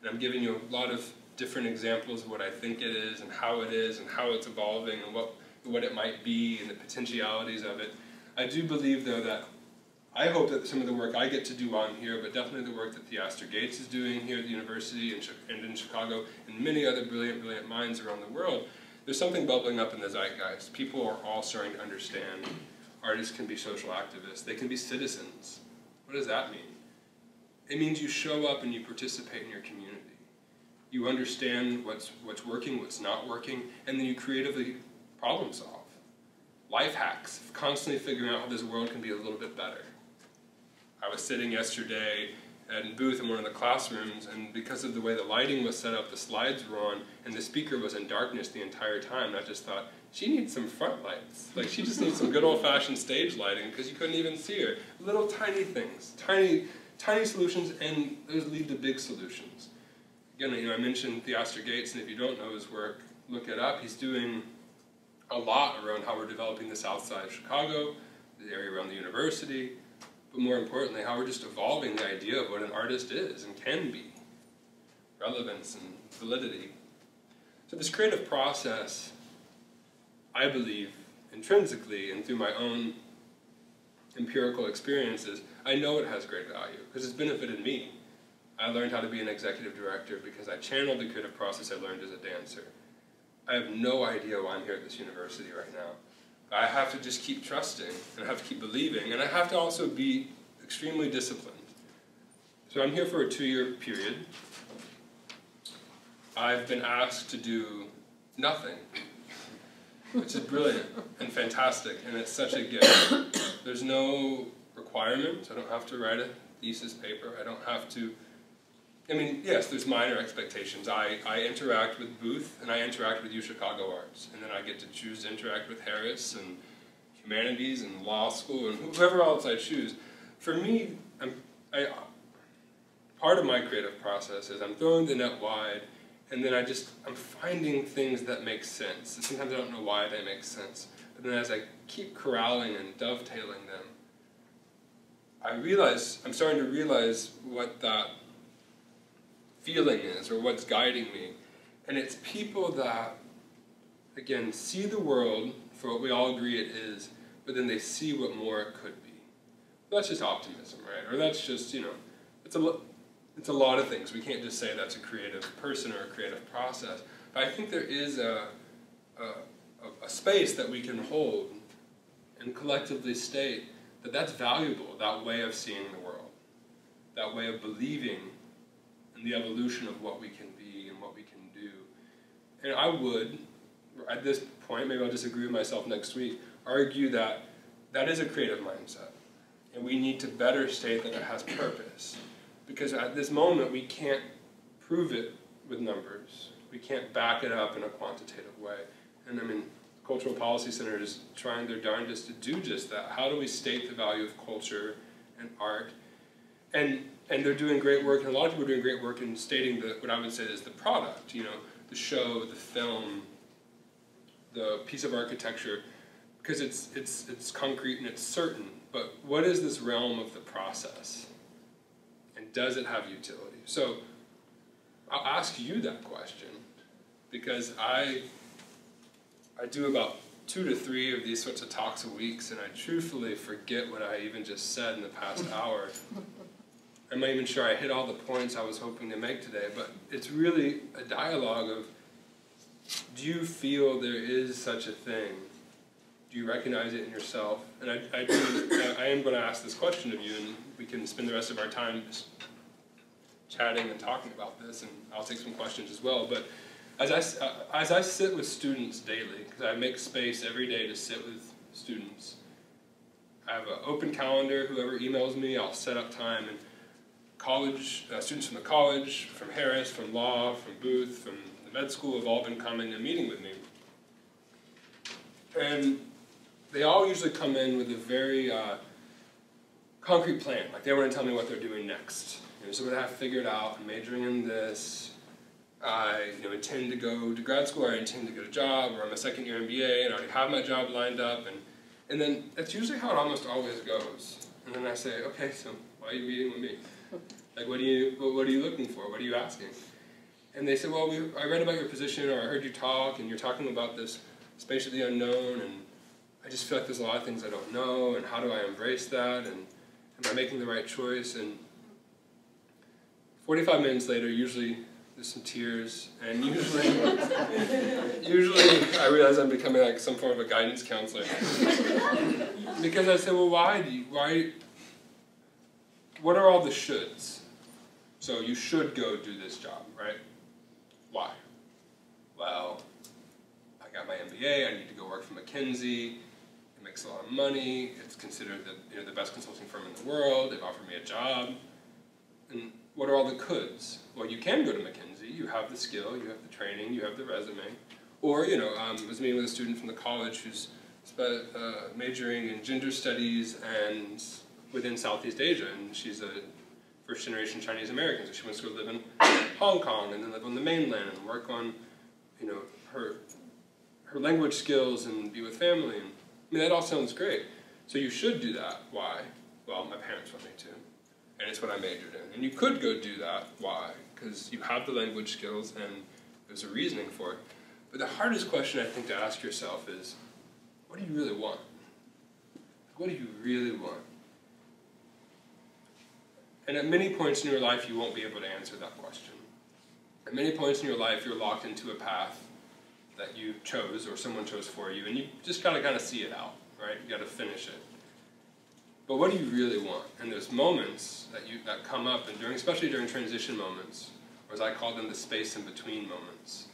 And I'm giving you a lot of different examples of what I think it is and how it's evolving and what it might be and the potentialities of it. I do believe, though, that I hope that some of the work I get to do on here, but definitely the work that Theaster Gates is doing here at the university and in Chicago and many other brilliant, brilliant minds around the world, there's something bubbling up in the zeitgeist. People are all starting to understand artists can be social activists. They can be citizens. What does that mean? It means you show up and you participate in your community. You understand what's working, what's not working, and then you creatively problem solve. Life hacks, constantly figuring out how this world can be a little bit better. I was sitting yesterday at a booth in one of the classrooms, and because of the way the lighting was set up, the slides were on, and the speaker was in darkness the entire time, and I just thought, she needs some front lights. Like, she just needs some good old-fashioned stage lighting, because you couldn't even see her. Little tiny things, tiny solutions, and those lead to big solutions. Again, you know, I mentioned Theaster Gates, and if you don't know his work, look it up. He's doing a lot around how we're developing the south side of Chicago, the area around the university, but more importantly, how we're just evolving the idea of what an artist is and can be. Relevance and validity. So this creative process, I believe, intrinsically, and through my own empirical experiences, I know it has great value because it's benefited me. I learned how to be an executive director because I channeled the creative process I learned as a dancer. I have no idea why I'm here at this university right now. I have to just keep trusting, and I have to keep believing, and I have to also be extremely disciplined. So I'm here for a 2-year period. I've been asked to do nothing, which is brilliant and fantastic, and it's such a gift. There's no requirements. I don't have to write a thesis paper. I don't have to, I mean, yes, there's minor expectations. I interact with Booth, and I interact with UChicago Arts, and then I get to choose to interact with Harris, and Humanities, and Law School, and whoever else I choose. For me, part of my creative process is I'm throwing the net wide, and then I'm finding things that make sense. And sometimes I don't know why they make sense, but then as I keep corralling and dovetailing them, I'm starting to realize what that feeling is or what's guiding me. And it's people that, again, see the world for what we all agree it is, but then they see what more it could be. Well, that's just optimism, right? Or that's just, you know, it's a lot of things. We can't just say that's a creative person or a creative process. But I think there is a space that we can hold and collectively state that that's valuable, that way of seeing the world, that way of believing in the evolution of what we can be and what we can do. And I would, at this point, maybe I'll disagree with myself next week, argue that that is a creative mindset. And we need to better state that it has purpose. Because at this moment, we can't prove it with numbers. We can't back it up in a quantitative way. And I mean, cultural policy centers trying their darndest to do just that. How do we state the value of culture and art? And they're doing great work, and a lot of people are doing great work in stating the, what I would say is the product, you know, the show, the film, the piece of architecture, because it's concrete and it's certain. But what is this realm of the process? And does it have utility? So I'll ask you that question, because I do about 2 to 3 of these sorts of talks a week, and I truthfully forget what I even just said in the past hour. I'm not even sure I hit all the points I was hoping to make today, but it's really a dialogue of, do you feel there is such a thing? Do you recognize it in yourself? And I am going to ask this question of you, and we can spend the rest of our time just chatting and talking about this, and I'll take some questions as well. But as I sit with students daily, because I make space every day to sit with students, I have an open calendar. Whoever emails me, I'll set up time. And college students from the college, from Harris, from law, from Booth, from the med school have all been coming and meeting with me. And they all usually come in with a very concrete plan. Like, they want to tell me what they're doing next. You know, so what I have figured out, I'm majoring in this. I intend to go to grad school, or I intend to get a job, or I'm a second-year MBA, and I already have my job lined up. And then that's usually how it almost always goes. And then I say, okay, so why are you meeting with me? Like, what are you looking for? What are you asking? And they said, well, I read about your position, or I heard you talk, and you're talking about this space of the unknown, and I just feel like there's a lot of things I don't know, and how do I embrace that, and am I making the right choice? And 45 minutes later, usually there's some tears, and usually I realize I'm becoming like some form of a guidance counselor. Because I say, well, why? What are all the shoulds? So you should go do this job, right? Why? Well, I got my MBA, I need to go work for McKinsey, it makes a lot of money, it's considered the best consulting firm in the world, they've offered me a job. And what are all the coulds? Well, you can go to McKinsey, you have the skill, you have the training, you have the resume. Or, I was meeting with a student from the college who's majoring in gender studies and within Southeast Asia, and she's a first-generation Chinese American, so she wants to go live in Hong Kong and then live on the mainland and work on, her language skills and be with family. And, that all sounds great. So you should do that. Why? Well, my parents want me to, and it's what I majored in. And you could go do that. Why? Because you have the language skills and there's a reasoning for it. But the hardest question, I think, to ask yourself is, what do you really want? What do you really want? And at many points in your life, you won't be able to answer that question. At many points in your life, you're locked into a path that you chose or someone chose for you, and you just got to kind of see it out, right? You got to finish it. But what do you really want? And there's moments that come up, and especially during transition moments, or as I call them, the space in between moments,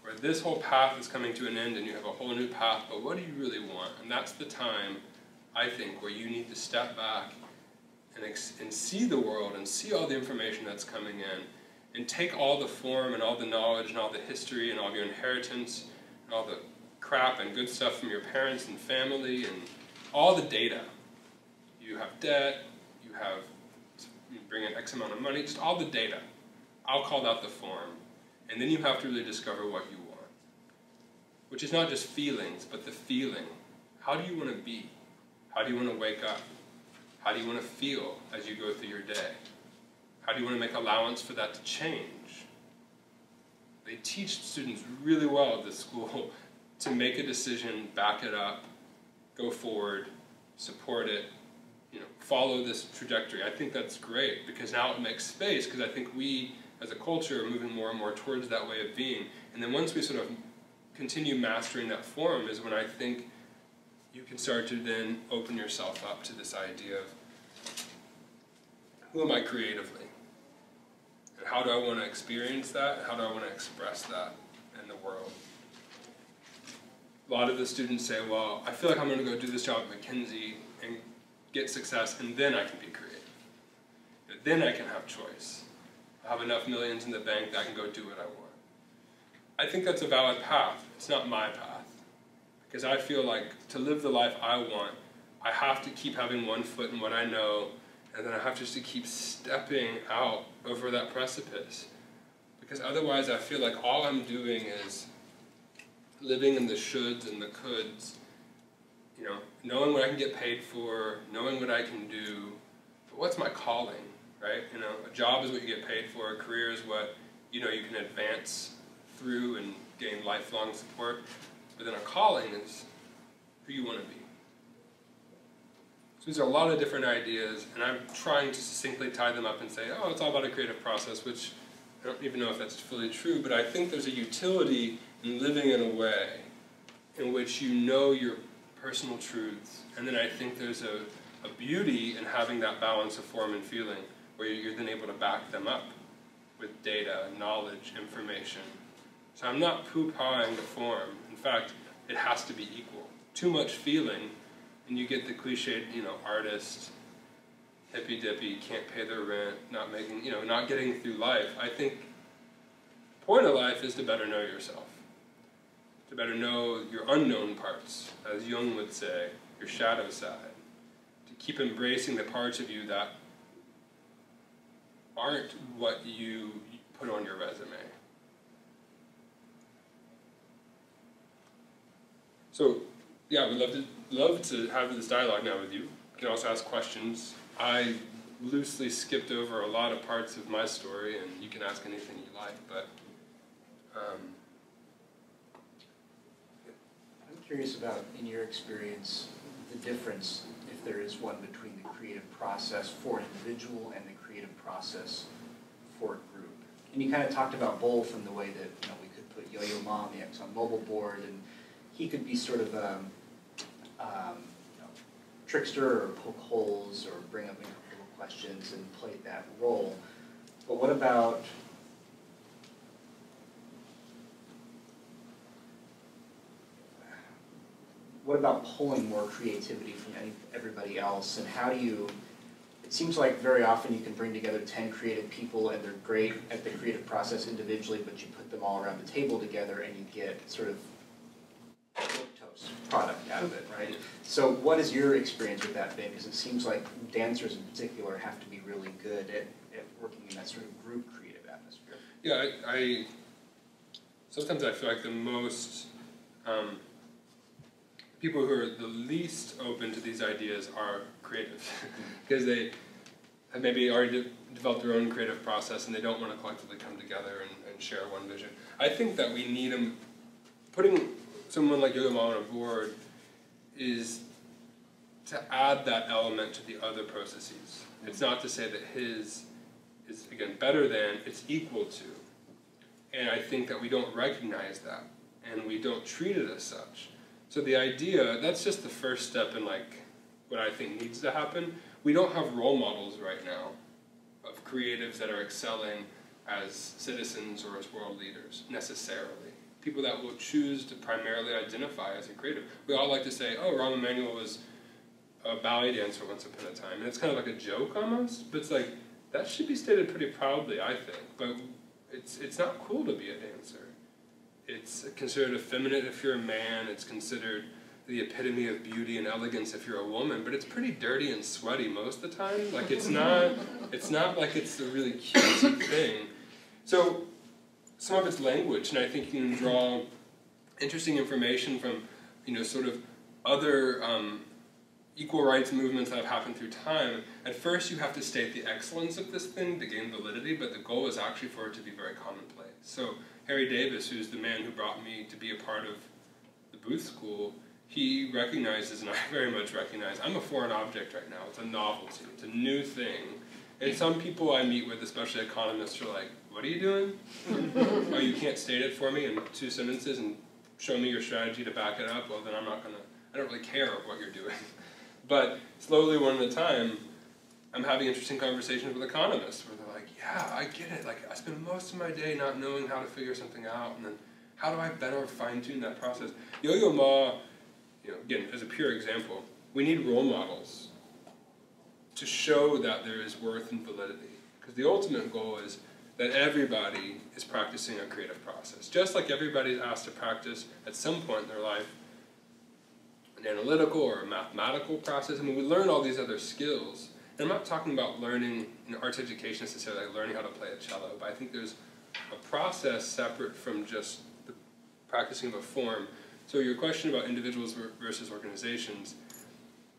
where this whole path is coming to an end and you have a whole new path, but what do you really want? And that's the time, I think, where you need to step back and see the world and see all the information that's coming in, and take all the form and all the knowledge and all the history and all of your inheritance and all the crap and good stuff from your parents and family and all the data. You have debt, you bring in X amount of money, just all the data. I'll call that the form. And then you have to really discover what you want, which is not just feelings, but the feeling. How do you want to be? How do you want to wake up? How do you want to feel as you go through your day? How do you want to make allowance for that to change? They teach students really well at this school to make a decision, back it up, go forward, support it, follow this trajectory. I think that's great, because now it makes space, because I think we as a culture are moving more and more towards that way of being. And then once we sort of continue mastering that form is when I think you can start to then open yourself up to this idea of, who am I creatively? And how do I want to experience that? And how do I want to express that in the world? A lot of the students say, well, I feel like I'm going to go do this job at McKinsey and get success, and then I can be creative. Then I can have choice. I'll have enough millions in the bank that I can go do what I want. I think that's a valid path. It's not my path. because I feel like to live the life I want, I have to keep having one foot in what I know, and then I have just to keep stepping out over that precipice. Because otherwise I feel like all I'm doing is living in the shoulds and the coulds, you know, knowing what I can get paid for, knowing what I can do, but what's my calling, right? You know, a job is what you get paid for, a career is what, you know, you can advance through and gain lifelong support, but then a calling is who you want to be. So these are a lot of different ideas, and I'm trying to succinctly tie them up and say, oh, it's all about a creative process, which I don't even know if that's fully true, but I think there's a utility in living in a way in which you know your personal truths, and then I think there's a beauty in having that balance of form and feeling, where you're then able to back them up with data, knowledge, information. So I'm not poo-pawing the form. In fact, it has to be equal. Too much feeling, and you get the cliched, you know, artist, hippy-dippy, can't pay their rent, not making, you know, not getting through life. I think the point of life is to better know yourself, to better know your unknown parts, as Jung would say, your shadow side, to keep embracing the parts of you that aren't what you put on your resume. So, yeah, we'd love to have this dialogue now with you. You can also ask questions. I loosely skipped over a lot of parts of my story, and you can ask anything you like, but... I'm curious about, in your experience, the difference, if there is one, between the creative process for an individual and the creative process for a group. And you kind of talked about both in the way that, you know, we could put Yo-Yo Ma on the ExxonMobil board, and he could be sort of a... trickster or poke holes or bring up uncomfortable questions and play that role. But what about pulling more creativity from everybody else? And how do you, it seems like very often you can bring together 10 creative people and they're great at the creative process individually, but you put them all around the table together and you get sort of product out of it, right? So what is your experience with that been? Because it seems like dancers in particular have to be really good at working in that sort of group creative atmosphere. Yeah, I sometimes I feel like the most, people who are the least open to these ideas are creative, because they have maybe already developed their own creative process and they don't want to collectively come together and share one vision. I think that we need them, putting someone like Yo-Yo Ma on a board is to add that element to the other processes. It's not to say that his is, again, better than, it's equal to. And I think that we don't recognize that, and we don't treat it as such. So the idea, that's just the first step in like what I think needs to happen. We don't have role models right now of creatives that are excelling as citizens or as world leaders, necessarily. People that will choose to primarily identify as a creative. We all like to say, oh, Rahm Emanuel was a ballet dancer once upon a time. And it's kind of like a joke almost, but it's like, that should be stated pretty proudly, I think. But it's not cool to be a dancer. It's considered effeminate if you're a man. It's considered the epitome of beauty and elegance if you're a woman. But it's pretty dirty and sweaty most of the time. Like, it's not like it's a really cute thing. So, some of it's language, and I think you can draw interesting information from, you know, sort of other equal rights movements that have happened through time. At first, you have to state the excellence of this thing to gain validity, but the goal is actually for it to be very commonplace. So Harry Davis, who's the man who brought me to be a part of the Booth School, he recognizes, and I very much recognize, I'm a foreign object right now. It's a novelty. It's a new thing. And some people I meet with, especially economists, are like, what are you doing? Oh, you can't state it for me in 2 sentences and show me your strategy to back it up? Well, then I'm not going to, I don't really care what you're doing. But slowly, one at a time, I'm having interesting conversations with economists where they're like, yeah, I get it. Like, I spend most of my day not knowing how to figure something out, and then how do I better fine-tune that process? Yo-Yo Ma, you know, again, as a pure example, we need role models to show that there is worth and validity. Because the ultimate goal is that everybody is practicing a creative process. Just like everybody's asked to practice at some point in their life an analytical or a mathematical process. I mean, we learn all these other skills. And I'm not talking about learning in arts education necessarily, like learning how to play a cello, but I think there's a process separate from just the practicing of a form. So your question about individuals versus organizations,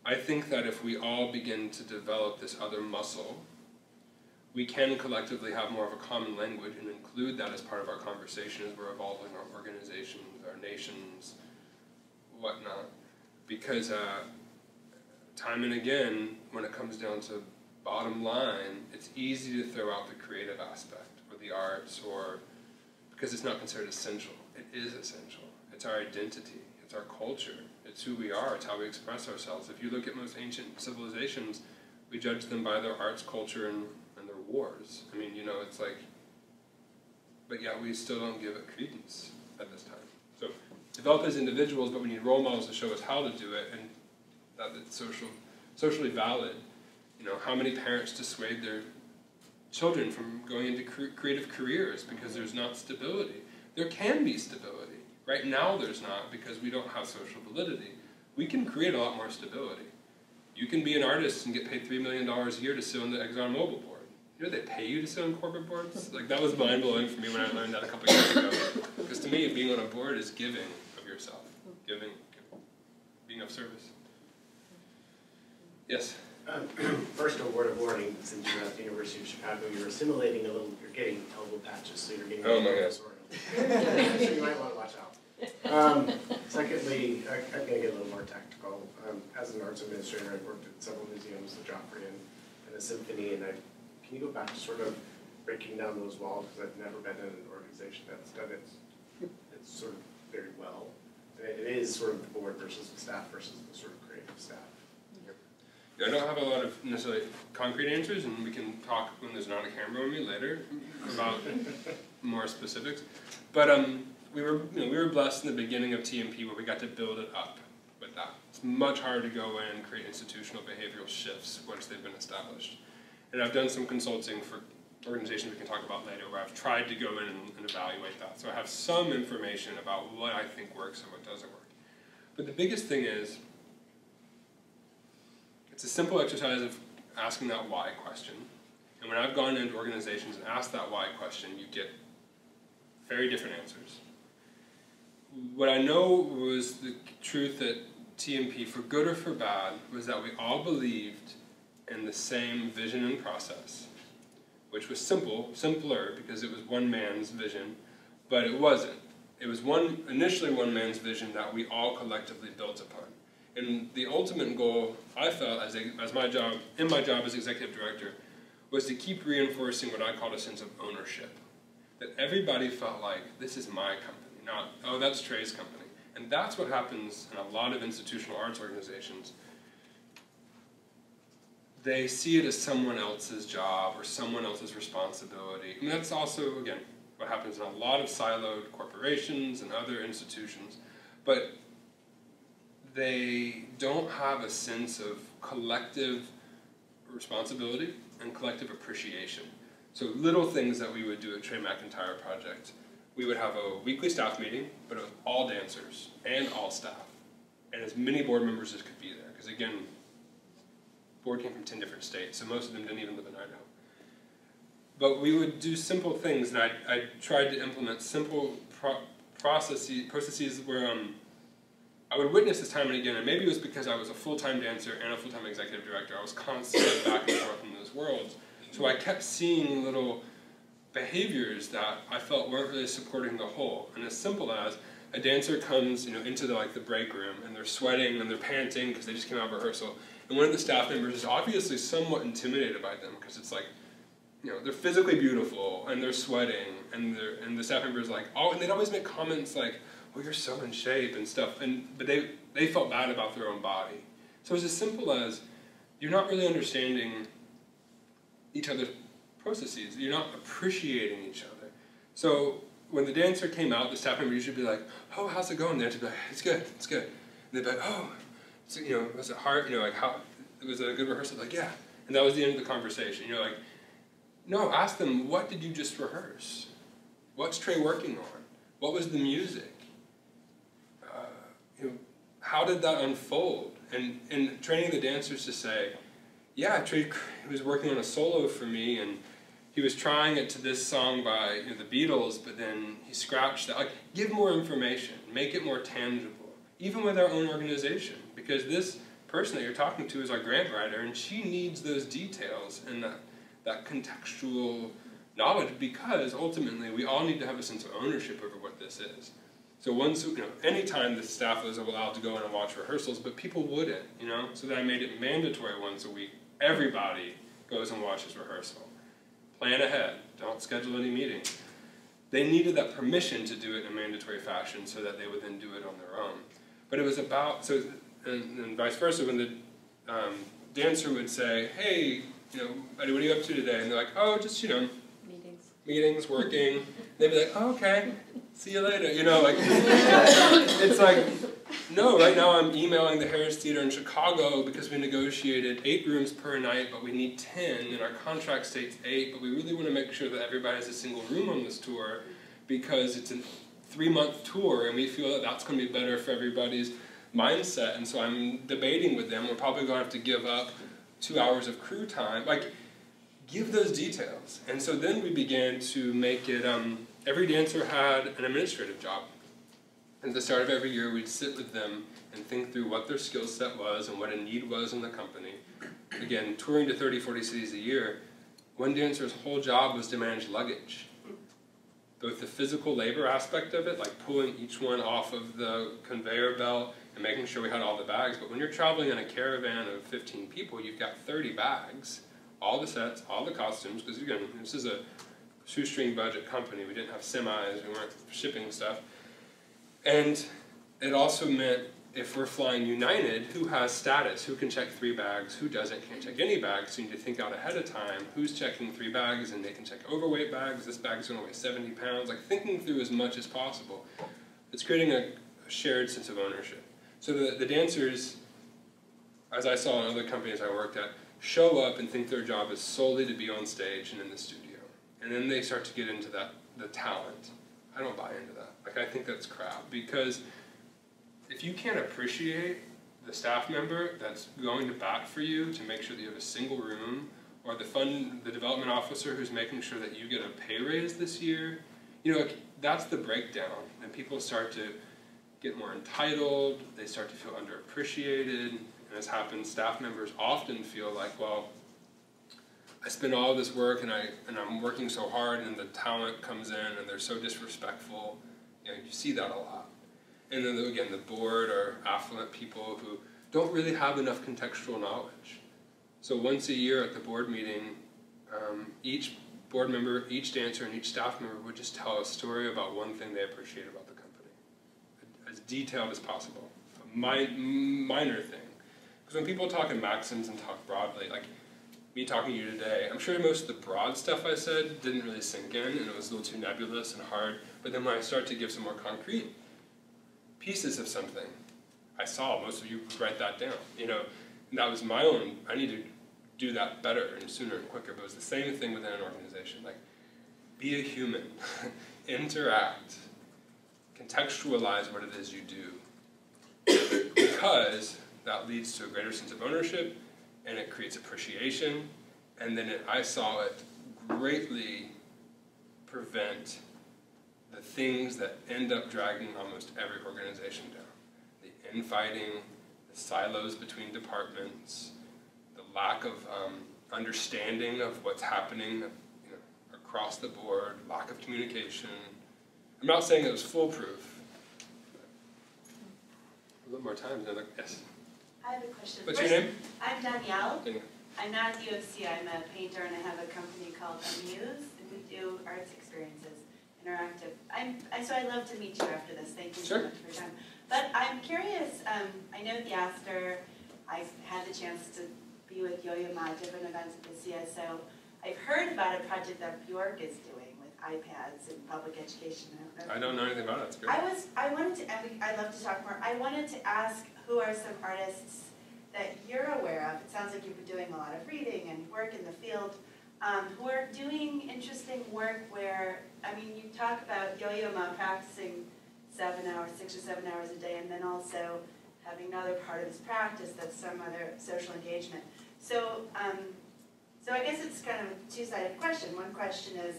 I think that if we all begin to develop this other muscle, we can collectively have more of a common language and include that as part of our conversation as we're evolving our organizations, our nations, whatnot. Because time and again, when it comes down to bottom line, it's easy to throw out the creative aspect or the arts, or because it's not considered essential. It is essential. It's our identity. It's our culture. It's who we are. It's how we express ourselves. If you look at most ancient civilizations, we judge them by their arts, culture, and their wars. I mean, you know, it's like, but yeah, we still don't give it credence at this time. So develop as individuals, but we need role models to show us how to do it, and that it's socially valid. You know, how many parents dissuade their children from going into creative careers because there's not stability? There can be stability. Right now there's not, because we don't have social validity. We can create a lot more stability. You can be an artist and get paid $3 million a year to sit on the ExxonMobil board. You know they pay you to sit on corporate boards? Like, that was mind-blowing for me when I learned that a couple years ago. Because to me, being on a board is giving of yourself. Giving, being of service. Yes? First, a word of warning, since you're at the University of Chicago, you're assimilating a little, you're getting elbow patches, so you're getting a little disorganized. So you might want to watch out. Secondly, I'm going to get a little more tactical. As an arts administrator, I've worked at several museums, the Joffrey and the Symphony, and can you go back to sort of breaking down those walls, because I've never been in an organization that's done it sort of very well. It is sort of the board versus the staff versus the sort of creative staff. I don't have a lot of necessarily concrete answers, and we can talk when there's not a camera on me later about more specifics. But we were blessed in the beginning of TMP where we got to build it up with that. It's much harder to go in and create institutional behavioral shifts once they've been established. And I've done some consulting for organizations we can talk about later where I've tried to go in and evaluate that. So I have some information about what I think works and what doesn't work. But the biggest thing is, it's a simple exercise of asking that why question. And when I've gone into organizations and asked that why question, you get very different answers. What I know was the truth at TMP, for good or for bad, was that we all believed in the same vision and process, which was simpler because it was one man's vision, but it wasn't. It was initially one man's vision that we all collectively built upon. And the ultimate goal, I felt, in my job as executive director, was to keep reinforcing what I called a sense of ownership. That everybody felt like, this is my company, not, oh, that's Trey's company. And that's what happens in a lot of institutional arts organizations. They see it as someone else's job or someone else's responsibility. And that's also, again, what happens in a lot of siloed corporations and other institutions. But they don't have a sense of collective responsibility and collective appreciation. So little things that we would do at Trey McIntyre Project, we would have a weekly staff meeting, but it was all dancers and all staff, and as many board members as could be there. Because again, board came from 10 different states, so most of them didn't even live in Idaho. But we would do simple things, and I tried to implement simple processes where I would witness this time and again, and maybe it was because I was a full-time dancer and a full-time executive director. I was constantly back and forth in those worlds. So I kept seeing little behaviors that I felt weren't really supporting the whole. And as simple as a dancer comes, you know, into the break room, and they're sweating and they're panting because they just came out of rehearsal. And one of the staff members is obviously somewhat intimidated by them, because it's like, you know, they're physically beautiful and they're sweating, and the staff member is like, oh, and they'd always make comments like, oh, you're so in shape and stuff, but they felt bad about their own body. So it's as simple as, you're not really understanding each other's processes, you're not appreciating each other. So when the dancer came out, the staff member usually be like, oh, how's it going there? To be like, it's good. And they'd be like, oh, so, you know, was it hard? You know, like, how, was it a good rehearsal? Like, yeah. And that was the end of the conversation. You're like, no, ask them, what did you just rehearse? What's Trey working on? What was the music? how did that unfold? And training the dancers to say, yeah, Trey was working on a solo for me, and he was trying it to this song by the Beatles, but then he scratched that. Like, give more information, make it more tangible, even with our own organization, because this person that you're talking to is our grant writer, and she needs those details and that contextual knowledge, because ultimately we all need to have a sense of ownership over what this is. So once, anytime the staff was allowed to go in and watch rehearsals, but people wouldn't, so then I made it mandatory once a week. Everybody goes and watches rehearsal. Plan ahead. Don't schedule any meetings. They needed that permission to do it in a mandatory fashion so that they would then do it on their own. But it was about, so, and vice versa, when the dancer would say, hey, buddy, what are you up to today? And they're like, oh, just, meetings, working. They'd be like, oh, okay, see you later. Like, it's like, no, right now I'm emailing the Harris Theater in Chicago because we negotiated 8 rooms per night, but we need 10, and our contract states 8, but we really want to make sure that everybody has a single room on this tour because it's a 3-month tour, and we feel that that's going to be better for everybody's mindset, and so I'm debating with them. We're probably going to have to give up 2 hours of crew time. Like, give those details. And so then we began to make it, every dancer had an administrative job. At the start of every year, we'd sit with them and think through what their skill set was and what a need was in the company. Again, touring to 30, 40 cities a year, one dancer's whole job was to manage luggage. Both the physical labor aspect of it, like pulling each one off of the conveyor belt and making sure we had all the bags, but when you're traveling in a caravan of 15 people, you've got 30 bags, all the sets, all the costumes, because again, this is a shoestring budget company. We didn't have semis, we weren't shipping stuff. And it also meant if we're flying United, who has status? Who can check 3 bags? Who doesn't? Can't check any bags. So you need to think out ahead of time who's checking 3 bags, and they can check overweight bags. This bag's going to weigh 70 pounds. Like thinking through as much as possible. It's creating a shared sense of ownership. So the dancers, as I saw in other companies I worked at, show up and think their job is solely to be on stage and in the studio. And then they start to get into that, the talent. I don't buy into that. Like, I think that's crap, because if you can't appreciate the staff member that's going to bat for you to make sure that you have a single room, or the development officer who's making sure that you get a pay raise this year, that's the breakdown. And people start to get more entitled, they start to feel underappreciated, and as happens, staff members often feel like, well, I spend all this work and I'm working so hard, and the talent comes in and they're so disrespectful. You see that a lot. And then again, the board are affluent people who don't really have enough contextual knowledge. So once a year at the board meeting, each board member, each dancer, and each staff member would just tell a story about one thing they appreciate about the company, as detailed as possible, a minor thing. Because when people talk in maxims and talk broadly, like, me talking to you today, I'm sure most of the broad stuff I said didn't really sink in, and it was a little too nebulous and hard, but then when I start to give some more concrete pieces of something, I saw most of you write that down, and that was my own, I need to do that better and sooner and quicker, but it was the same thing within an organization, like, be a human, interact, contextualize what it is you do, because that leads to a greater sense of ownership, and it creates appreciation, and then I saw it greatly prevent the things that end up dragging almost every organization down. The infighting, the silos between departments, the lack of understanding of what's happening across the board, lack of communication. I'm not saying it was foolproof. A little more time, and I'm like, yes. I have a question. What's your name? I'm Danielle. I'm not at the UFC. I'm a painter, and I have a company called Amuse, and we do arts experiences, interactive. So I'd love to meet you after this. Thank you so much for your time. But I'm curious. I know Theaster. I've had the chance to be with Yo-Yo Ma at different events at the CSO. I've heard about a project that Bjork is doing with iPads and public education. I don't know anything about it. It's good. I'd love to talk more. I wanted to ask, who are some artists that you're aware of? It sounds like you've been doing a lot of reading and work in the field, who are doing interesting work where, you talk about Yo-Yo Ma practicing 6 or 7 hours a day, and then also having another part of his practice that's some other social engagement. So, so I guess it's kind of a two-sided question. One question is,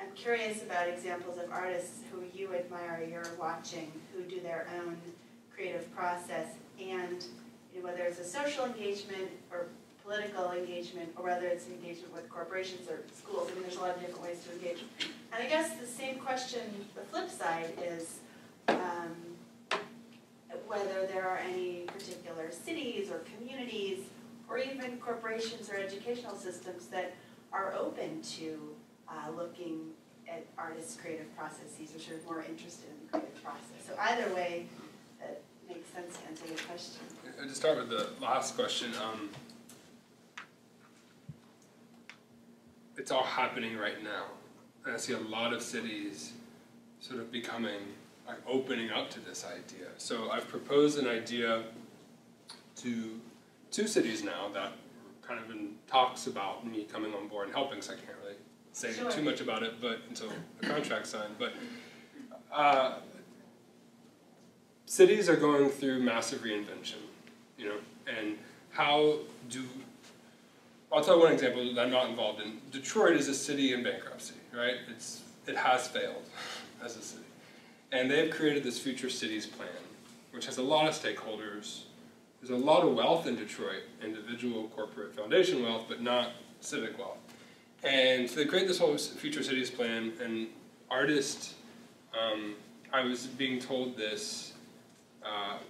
I'm curious about examples of artists who you admire, you're watching, who do their own creative process, and whether it's a social engagement or political engagement, or whether it's engagement with corporations or schools. I mean, there's a lot of different ways to engage. And I guess the same question, the flip side, is whether there are any particular cities or communities or even corporations or educational systems that are open to looking at artists' creative processes, which are more interested in the creative process. So either way, it makes sense to answer the question. I'll just start with the last question. It's all happening right now. And I see a lot of cities sort of becoming, like, opening up to this idea. So I've proposed an idea to two cities now that kind of in talks about me coming on board and helping, so I can't really say sure. too much about it but until the contract's signed. But cities are going through massive reinvention, and how do... I'll tell you one example that I'm not involved in. Detroit is a city in bankruptcy, right? It has failed as a city. And they've created this Future Cities Plan, which has a lot of stakeholders. There's a lot of wealth in Detroit, individual corporate foundation wealth, but not civic wealth. And so they create this whole Future Cities Plan, and artists, I was being told this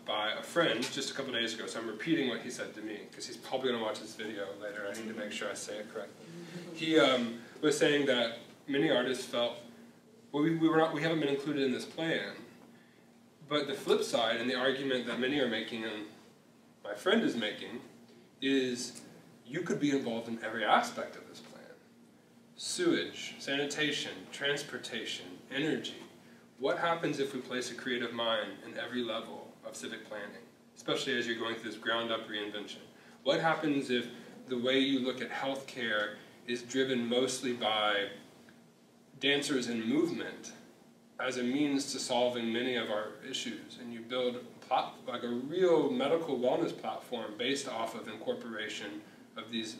by a friend just a couple days ago, so I'm repeating what he said to me, because he's probably going to watch this video later. I need to make sure I say it correctly. He was saying that many artists felt, well, we haven't been included in this plan. But the flip side, and the argument that many are making, and my friend is making, is you could be involved in every aspect of this plan. Sewage, sanitation, transportation, energy. What happens if we place a creative mind in every level of civic planning, especially as you're going through this ground-up reinvention? What happens if the way you look at healthcare is driven mostly by dancers and movement as a means to solving many of our issues, and you build like a real medical wellness platform based off of incorporation of these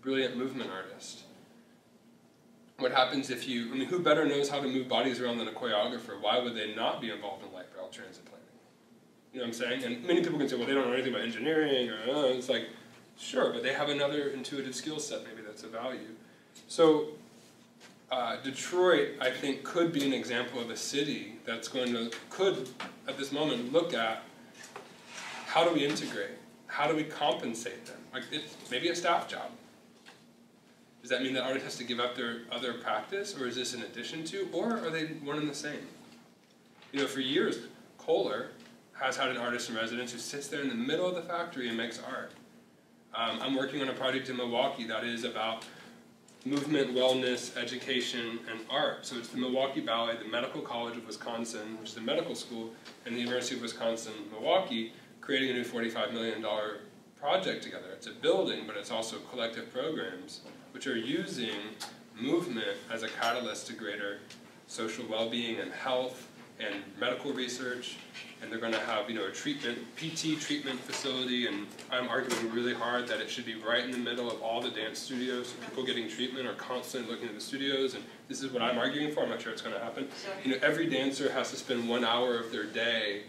brilliant movement artists? What happens if you, I mean, who better knows how to move bodies around than a choreographer? Why would they not be involved in light rail transit planning? You know what I'm saying? And many people can say, well, they don't know anything about engineering, or it's like, sure, but they have another intuitive skill set maybe that's of value. So Detroit, I think, could be an example of a city that's going to, could at this moment look at how do we integrate? How do we compensate them? Like, it's maybe a staff job. Does that mean that artist has to give up their other practice, or is this in addition to, or are they one and the same? You know, for years, Kohler has had an artist in residence who sits there in the middle of the factory and makes art. I'm working on a project in Milwaukee that is about movement, wellness, education, and art. So it's the Milwaukee Ballet, the Medical College of Wisconsin, which is the medical school, and the University of Wisconsin-Milwaukee, creating a new $45 million project together. It's a building, but it's also collective programs, which are using movement as a catalyst to greater social well-being and health and medical research. And they're going to have, a treatment, PT treatment facility, and I'm arguing really hard that it should be right in the middle of all the dance studios. So people getting treatment are constantly looking at the studios, and this is what I'm arguing for. I'm not sure it's going to happen. Every dancer has to spend 1 hour of their day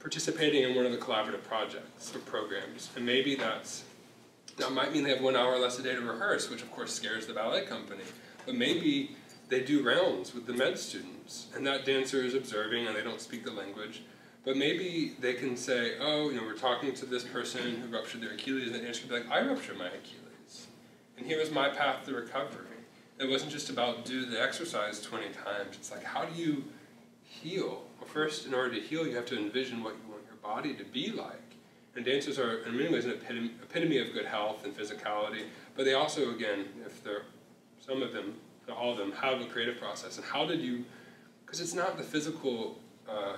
participating in one of the collaborative projects or programs, and maybe that's, that might mean they have 1 hour less a day to rehearse, which of course scares the ballet company, but maybe they do rounds with the med students, and that dancer is observing, and they don't speak the language, but maybe they can say, oh, we're talking to this person who ruptured their Achilles, and the dancer could be like, I ruptured my Achilles, and here was my path to recovery. It wasn't just about do the exercise 20 times, it's like, how do you heal? Well, first, in order to heal, you have to envision what you want your body to be like. And dancers are, in many ways, an epitome of good health and physicality, but they also, again, if they're, some of them, not all of them, have a creative process. And how did you, because it's not the physical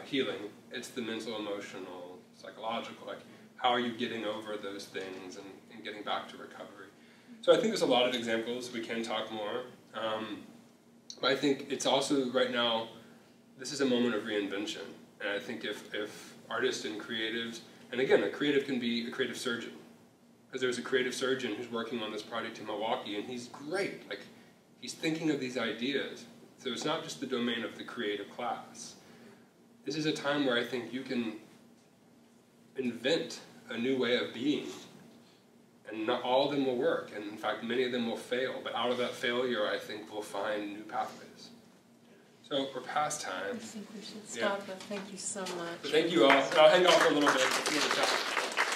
healing, it's the mental, emotional, psychological, like, how are you getting over those things and getting back to recovery? So I think there's a lot of examples, we can talk more, but I think it's also, right now, this is a moment of reinvention, And I think if artists and creatives, and again, a creative can be a creative surgeon, because there's a creative surgeon who's working on this project in Milwaukee, and he's great. Like, he's thinking of these ideas. So it's not just the domain of the creative class. This is a time where I think you can invent a new way of being, and not all of them will work, and in fact many of them will fail, but out of that failure I think we'll find new pathways. So we're past time. I think we should stop, but thank you so much. So thank you all. I'll hang out for a little bit.